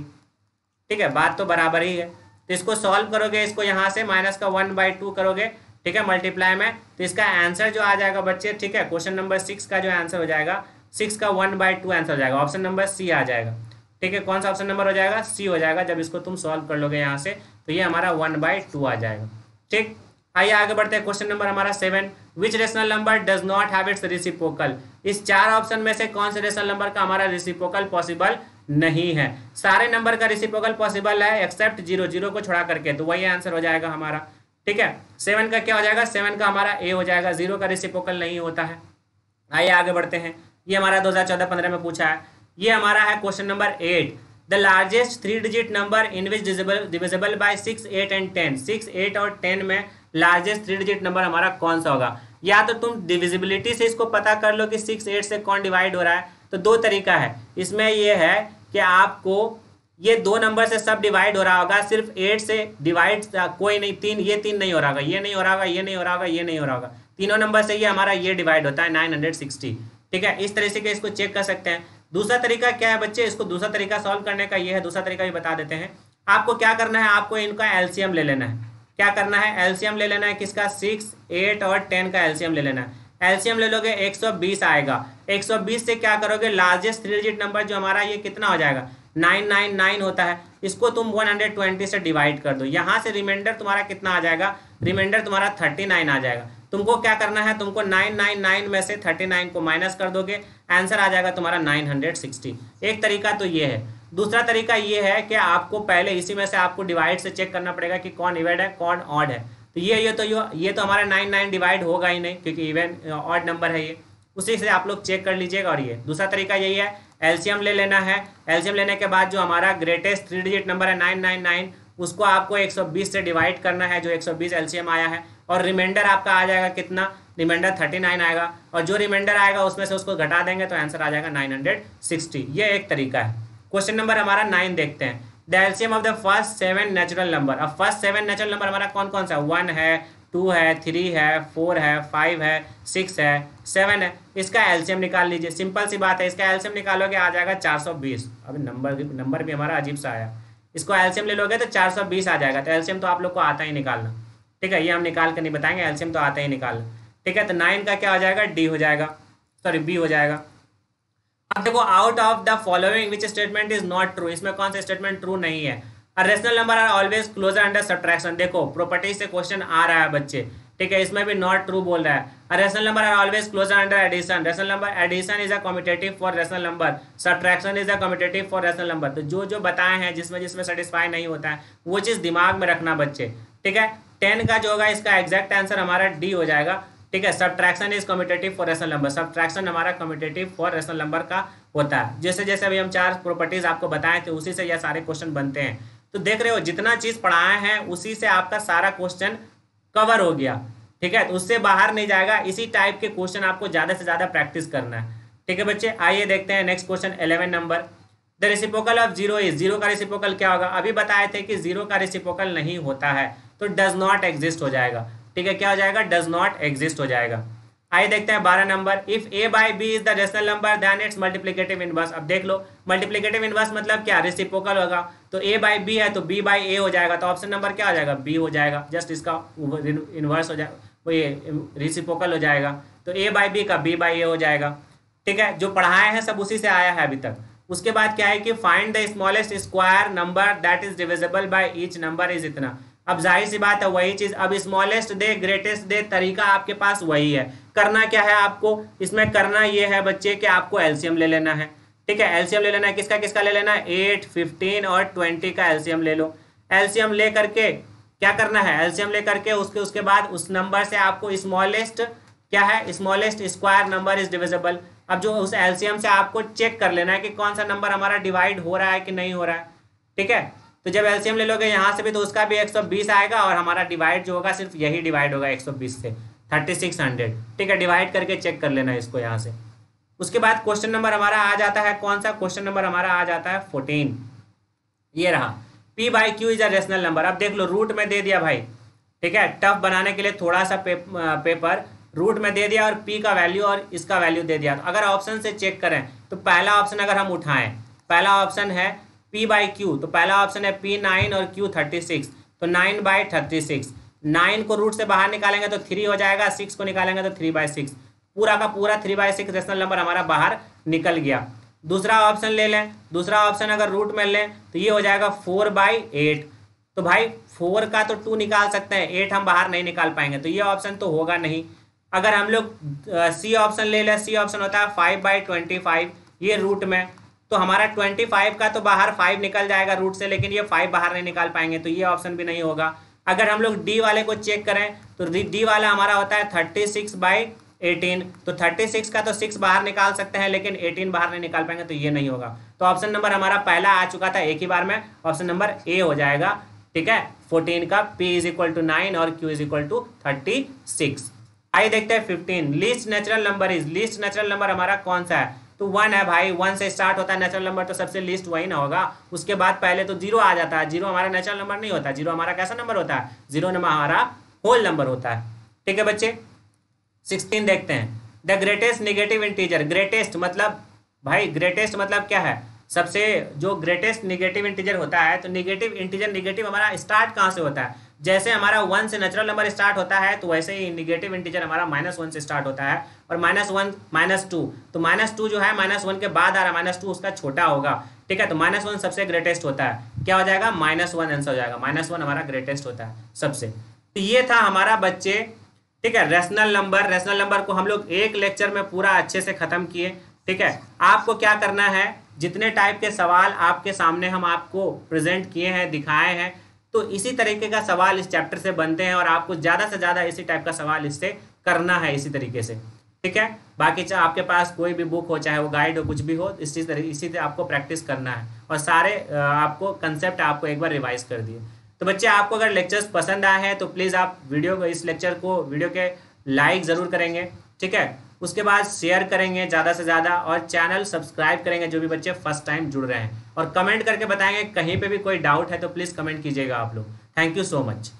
ठीक है, बात तो बराबर ही है। तो इसको सॉल्व करोगे, इसको यहाँ से -1/2 करोगे, ठीक है, मल्टीप्लाई में, तो इसका आंसर जो आ जाएगा बच्चे, ठीक है, क्वेश्चन नंबर 6 का जो आंसर हो जाएगा, 6 का 1/2 आंसर हो जाएगा, ऑप्शन नंबर सी आ जाएगा। ठीक है, कौन सा ऑप्शन नंबर हो जाएगा, सी हो जाएगा। जब इसको तुम सॉल्व कर लोगे यहाँ से तो ये हमारा 1/2 आ जाएगा। ठीक, आइए आगे बढ़ते हैं। क्वेश्चन नंबर हमारा 7, which rational number does not have its reciprocal. इस 4 ऑप्शन में से कौन से रेशनल नंबर का हमारा रिसिप्रोकल पॉसिबल नहीं है। सारे नंबर का रिसिप्रोकल पॉसिबल है एक्सेप्ट 0, 0 को छोड़ा करके, तो वही आंसर हो जाएगा हमारा। ठीक है, 7 का क्या हो जाएगा, 7 का हमारा ए हो जाएगा, 0 का रिसिप्रोकल नहीं होता है। आइए आगे बढ़ते हैं, ये हमारा 2014-15 में पूछा है। ये हमारा है question number 8, the largest 3 digit number in which divisible by 6, 8 and 10। 6, 8 और 10 में लार्जेस्ट 3 डिजिट नंबर हमारा कौन सा होगा। या तो तुम डिविजिबिलिटी से इसको पता कर लो कि 6, 8 से कौन डिवाइड हो रहा है। तो दो तरीका है इसमें, यह है कि आपको ये 2 नंबर से सब डिवाइड हो रहा होगा, सिर्फ 8 से डिवाइड कोई नहीं, 3, ये 3 नहीं हो रहा होगा, ये नहीं हो रहा होगा, ये नहीं हो रहा होगा, ये नहीं हो रहा होगा, तीनों नंबर से ये हमारा ये डिवाइड होता है 960। ठीक है, इस तरीके से इसको चेक कर सकते हैं। दूसरा तरीका क्या है बच्चे, इसको दूसरा तरीका सॉल्व करने का ये है, दूसरा तरीका भी बता देते हैं। आपको क्या करना है, आपको इनका एलसीएम ले लेना है। क्या करना है, एलसीएम ले लेना है किसका, 6, 8 और 10 का एलसीएम ले लेना है। एलसीएम ले लोगे 120 आएगा। 120 से क्या करोगे, लार्जेस्ट 3 डिजिट नंबर जो हमारा ये कितना हो जाएगा, 999 होता है, इसको तुम 120 से डिवाइड कर दो। यहाँ से रिमाइंडर तुम्हारा कितना आ जाएगा, रिमाइंडर तुम्हारा 39 आ जाएगा। तुमको क्या करना है, तुमको 999 में से 39 को माइनस कर दोगे, आंसर आ जाएगा तुम्हारा 960। एक तरीका तो ये है। दूसरा तरीका ये है कि आपको पहले इसी में से आपको डिवाइड से चेक करना पड़ेगा कि कौन इवेड है कौन ऑड है। तो ये तो हमारा 9, 9 डिवाइड होगा ही नहीं, क्योंकि इवन ऑड नंबर है ये, उसी से आप लोग चेक कर लीजिएगा। और ये दूसरा तरीका यही है, एलसीएम ले लेना है। एलसीएम लेने के बाद जो हमारा ग्रेटेस्ट 3 डिजिट नंबर है 999, उसको आपको 120 से डिवाइड करना है, जो 120 एलसीएम आया है, और रिमाइंडर आपका आ जाएगा कितना, रिमाइंडर 39 आएगा, और जो रिमाइंडर आएगा उसमें से उसको घटा देंगे तो आंसर आ जाएगा 960। ये एक तरीका है। क्वेश्चन नंबर हमारा 9 देखते हैं, the एलसीएम of the first 7 natural number. अब फर्स्ट 7 नेचुरल नंबर हमारा कौन कौन सा है, 1 है, 2 है, 3 है, 4 है, 5 है, 6 है, 7 है। इसका एलसीएम निकाल लीजिए, सिंपल सी बात है। इसका एलसीएम निकालोगे आ जाएगा 420। अब नंबर भी हमारा अजीब सा आया, इसको एलसीएम ले लोगे तो 420 आ जाएगा। तो एलसीएम तो आप लोग को आता ही निकालना, ठीक है, ये हम निकाल कर नहीं बताएंगे, एलसीएम तो आता ही निकालना। ठीक है, तो 9 का क्या हो जाएगा, डी हो जाएगा, सॉरी बी हो जाएगा। अब देखो, out of the following which statement is not true. इसमें कौन सा स्टेटमेंट ट्रू नहीं है। Rational number are always closure under subtraction. देखो प्रॉपर्टी से क्वेश्चन आ रहा है बच्चे, ठीक है, इसमें भी नॉट ट्रू बोल रहा है। Rational number are always closure under addition. Rational number addition is a commutative for rational number, subtraction is a commutative for rational number. तो जो जो बताए हैं, जिसमें जिसमें सेटिस्फाई नहीं होता है, वो चीज़ दिमाग में रखना बच्चे। ठीक है, 10 का जो होगा इसका एग्जैक्ट आंसर हमारा डी हो जाएगा। ठीक है, subtraction is commutative for rational number. Subtraction हमारा कम्यूटेटिव फॉर रेशनल नंबर का होता है। जैसे जैसे अभी हम 4 प्रॉपर्टीज आपको बताए थे, उसी से यह सारे क्वेश्चन बनते हैं। तो देख रहे हो, जितना चीज पढ़ाए हैं उसी से आपका सारा क्वेश्चन कवर हो गया। ठीक है, तो उससे बाहर नहीं जाएगा। इसी टाइप के क्वेश्चन आपको ज्यादा से ज्यादा प्रैक्टिस करना है। ठीक है बच्चे, आइए देखते हैं next question 11 number, the reciprocal of 0 is. 0 का रेसिप्रोकल क्या होगा, अभी बताए थे कि 0 का रेसिप्रोकल नहीं होता है, तो डज नॉट एग्जिस्ट हो जाएगा। ठीक है, क्या हो जाएगा, डज नॉट एग्जिस्ट हो जाएगा। आइए देखते हैं 12 number, if A by B is the rational number then its multiplicative inverse. अब देख लो, मल्टीप्लिकेटिव इनवर्स मतलब क्या, रेसिप्रोकल होगा। तो ए बाई बी है तो बी बाई ए हो जाएगा, तो ऑप्शन नंबर क्या हो जाएगा, बी हो जाएगा। जस्ट इसका इनवर्स हो जाएगा, वो ये रेसिप्रोकल हो जाएगा। तो ए बाई बी का बी बाई ए हो जाएगा। ठीक है, जो पढ़ाए हैं सब उसी से आया है अभी तक। उसके बाद क्या है कि find the smallest square number that is divisible by each number is इतना। अब जाहिर सी बात है वही चीज, अब स्मॉलेस्ट दे ग्रेटेस्ट दे तरीका आपके पास वही है। करना क्या है आपको इसमें, करना ये है बच्चे कि आपको एलसीएम ले लेना है, ठीक है। एलसीएम ले लेना है, किसका किसका ले लेना है, 8, 15 और 20 का एलसीएम ले लो। एलसीएम ले करके क्या करना है, एलसीएम ले करके उसके बाद उस नंबर से आपको स्मॉलेस्ट क्या है, smallest square number is divisible. अब जो उस एलसीएम से आपको चेक कर लेना है कि कौन सा नंबर हमारा डिवाइड हो रहा है कि नहीं हो रहा है, ठीक है। तो जब एलसीएम ले लोगे यहाँ से भी तो उसका भी 120 आएगा और हमारा डिवाइड जो होगा सिर्फ यही डिवाइड होगा 120 से 3600, ठीक है। डिवाइड करके चेक कर लेना इसको यहाँ से। उसके बाद क्वेश्चन नंबर हमारा आ जाता है, कौन सा क्वेश्चन नंबर हमारा आ जाता है 14, ये रहा। P by Q is a rational number. अब देख लो रूट में दे दिया भाई, ठीक है। टफ बनाने के लिए थोड़ा सा पेपर रूट में दे दिया और पी का वैल्यू और इसका वैल्यू दे दिया। अगर ऑप्शन से चेक करें तो पहला ऑप्शन अगर हम उठाएं, पहला ऑप्शन है पी बाई क्यू, तो पहला ऑप्शन है P9 और Q36, तो 9/36। 9 को रूट से बाहर निकालेंगे तो 3 हो जाएगा, 6 को निकालेंगे तो 3/6। पूरा का पूरा 3/6 रेशनल नंबर हमारा बाहर निकल गया। दूसरा ऑप्शन ले लें, दूसरा ऑप्शन अगर रूट में लें तो ये हो जाएगा 4/8, तो भाई 4 का तो 2 निकाल सकते हैं, 8 हम बाहर नहीं निकाल पाएंगे, तो ये ऑप्शन तो होगा नहीं। अगर हम लोग सी ऑप्शन ले लें, सी ऑप्शन होता है 5/25, ये रूट में, तो हमारा 25 का तो बाहर 5 निकल जाएगा रूट से, लेकिन ये 5 बाहर नहीं निकाल पाएंगे, तो ये ऑप्शन भी नहीं होगा। अगर हम लोग डी वाले को चेक करें तो डी वाला हमारा होता है 36/18, तो 36 का तो 6 बाहर निकाल सकते हैं लेकिन 18 बाहर नहीं निकाल पाएंगे, तो ये नहीं होगा। तो ऑप्शन नंबर हमारा पहला आ चुका था एक ही बार में, ऑप्शन नंबर ए हो जाएगा, ठीक है, 14 का। P = 9 और Q = 36। आइए देखते हैं 15, least natural number is. Least natural number हमारा कौन सा है, तो 1 है भाई, 1 से स्टार्ट होता है नेचुरल नंबर, तो सबसे लीस्ट वही ना होगा। उसके बाद पहले तो 0 आ जाता है, 0 हमारा नेचुरल नंबर नहीं होता, 0 हमारा कैसा नंबर होता है, 0 नंबर हमारा होल नंबर होता है, ठीक है बच्चे। 16 देखते हैं, the greatest negative integer. Greatest मतलब भाई, ग्रेटेस्ट मतलब क्या है, सबसे जो ग्रेटेस्ट निगेटिव इंटीजर होता है, तो निगेटिव इंटीजर, निगेटिव हमारा स्टार्ट कहाँ से होता है, जैसे हमारा 1 से नेचुरल नंबर स्टार्ट होता है तो वैसे ही निगेटिव इंटीजर हमारा -1 से स्टार्ट होता है, और -1 -2, तो -2 जो है -1 के बाद आ रहा है, -2 उसका छोटा होगा, ठीक है। तो -1 सबसे ग्रेटेस्ट होता है, क्या हो जाएगा, -1 आंसर हो जाएगा, -1 हमारा ग्रेटेस्ट होता है सबसे। तो ये था हमारा बच्चे, ठीक है, रेशनल नंबर। रेशनल नंबर को हम लोग एक लेक्चर में पूरा अच्छे से खत्म किए, ठीक है। आपको क्या करना है, जितने टाइप के सवाल आपके सामने हम आपको प्रेजेंट किए हैं, दिखाए हैं, तो इसी तरीके का सवाल इस चैप्टर से बनते हैं और आपको ज़्यादा से ज़्यादा इसी टाइप का सवाल इससे करना है इसी तरीके से, ठीक है। बाकी चाहे आपके पास कोई भी बुक हो, चाहे वो गाइड हो, कुछ भी हो, इसी तरह आपको प्रैक्टिस करना है और सारे आपको कंसेप्ट आपको एक बार रिवाइज कर दिए। तो बच्चे आपको अगर लेक्चर्स पसंद आए हैं तो प्लीज़ आप इस लेक्चर को वीडियो के लाइक ज़रूर करेंगे, ठीक है। उसके बाद शेयर करेंगे ज़्यादा से ज़्यादा और चैनल सब्सक्राइब करेंगे जो भी बच्चे फर्स्ट टाइम जुड़ रहे हैं, और कमेंट करके बताएंगे, कहीं पे भी कोई डाउट है तो प्लीज़ कमेंट कीजिएगा आप लोग। Thank you so much.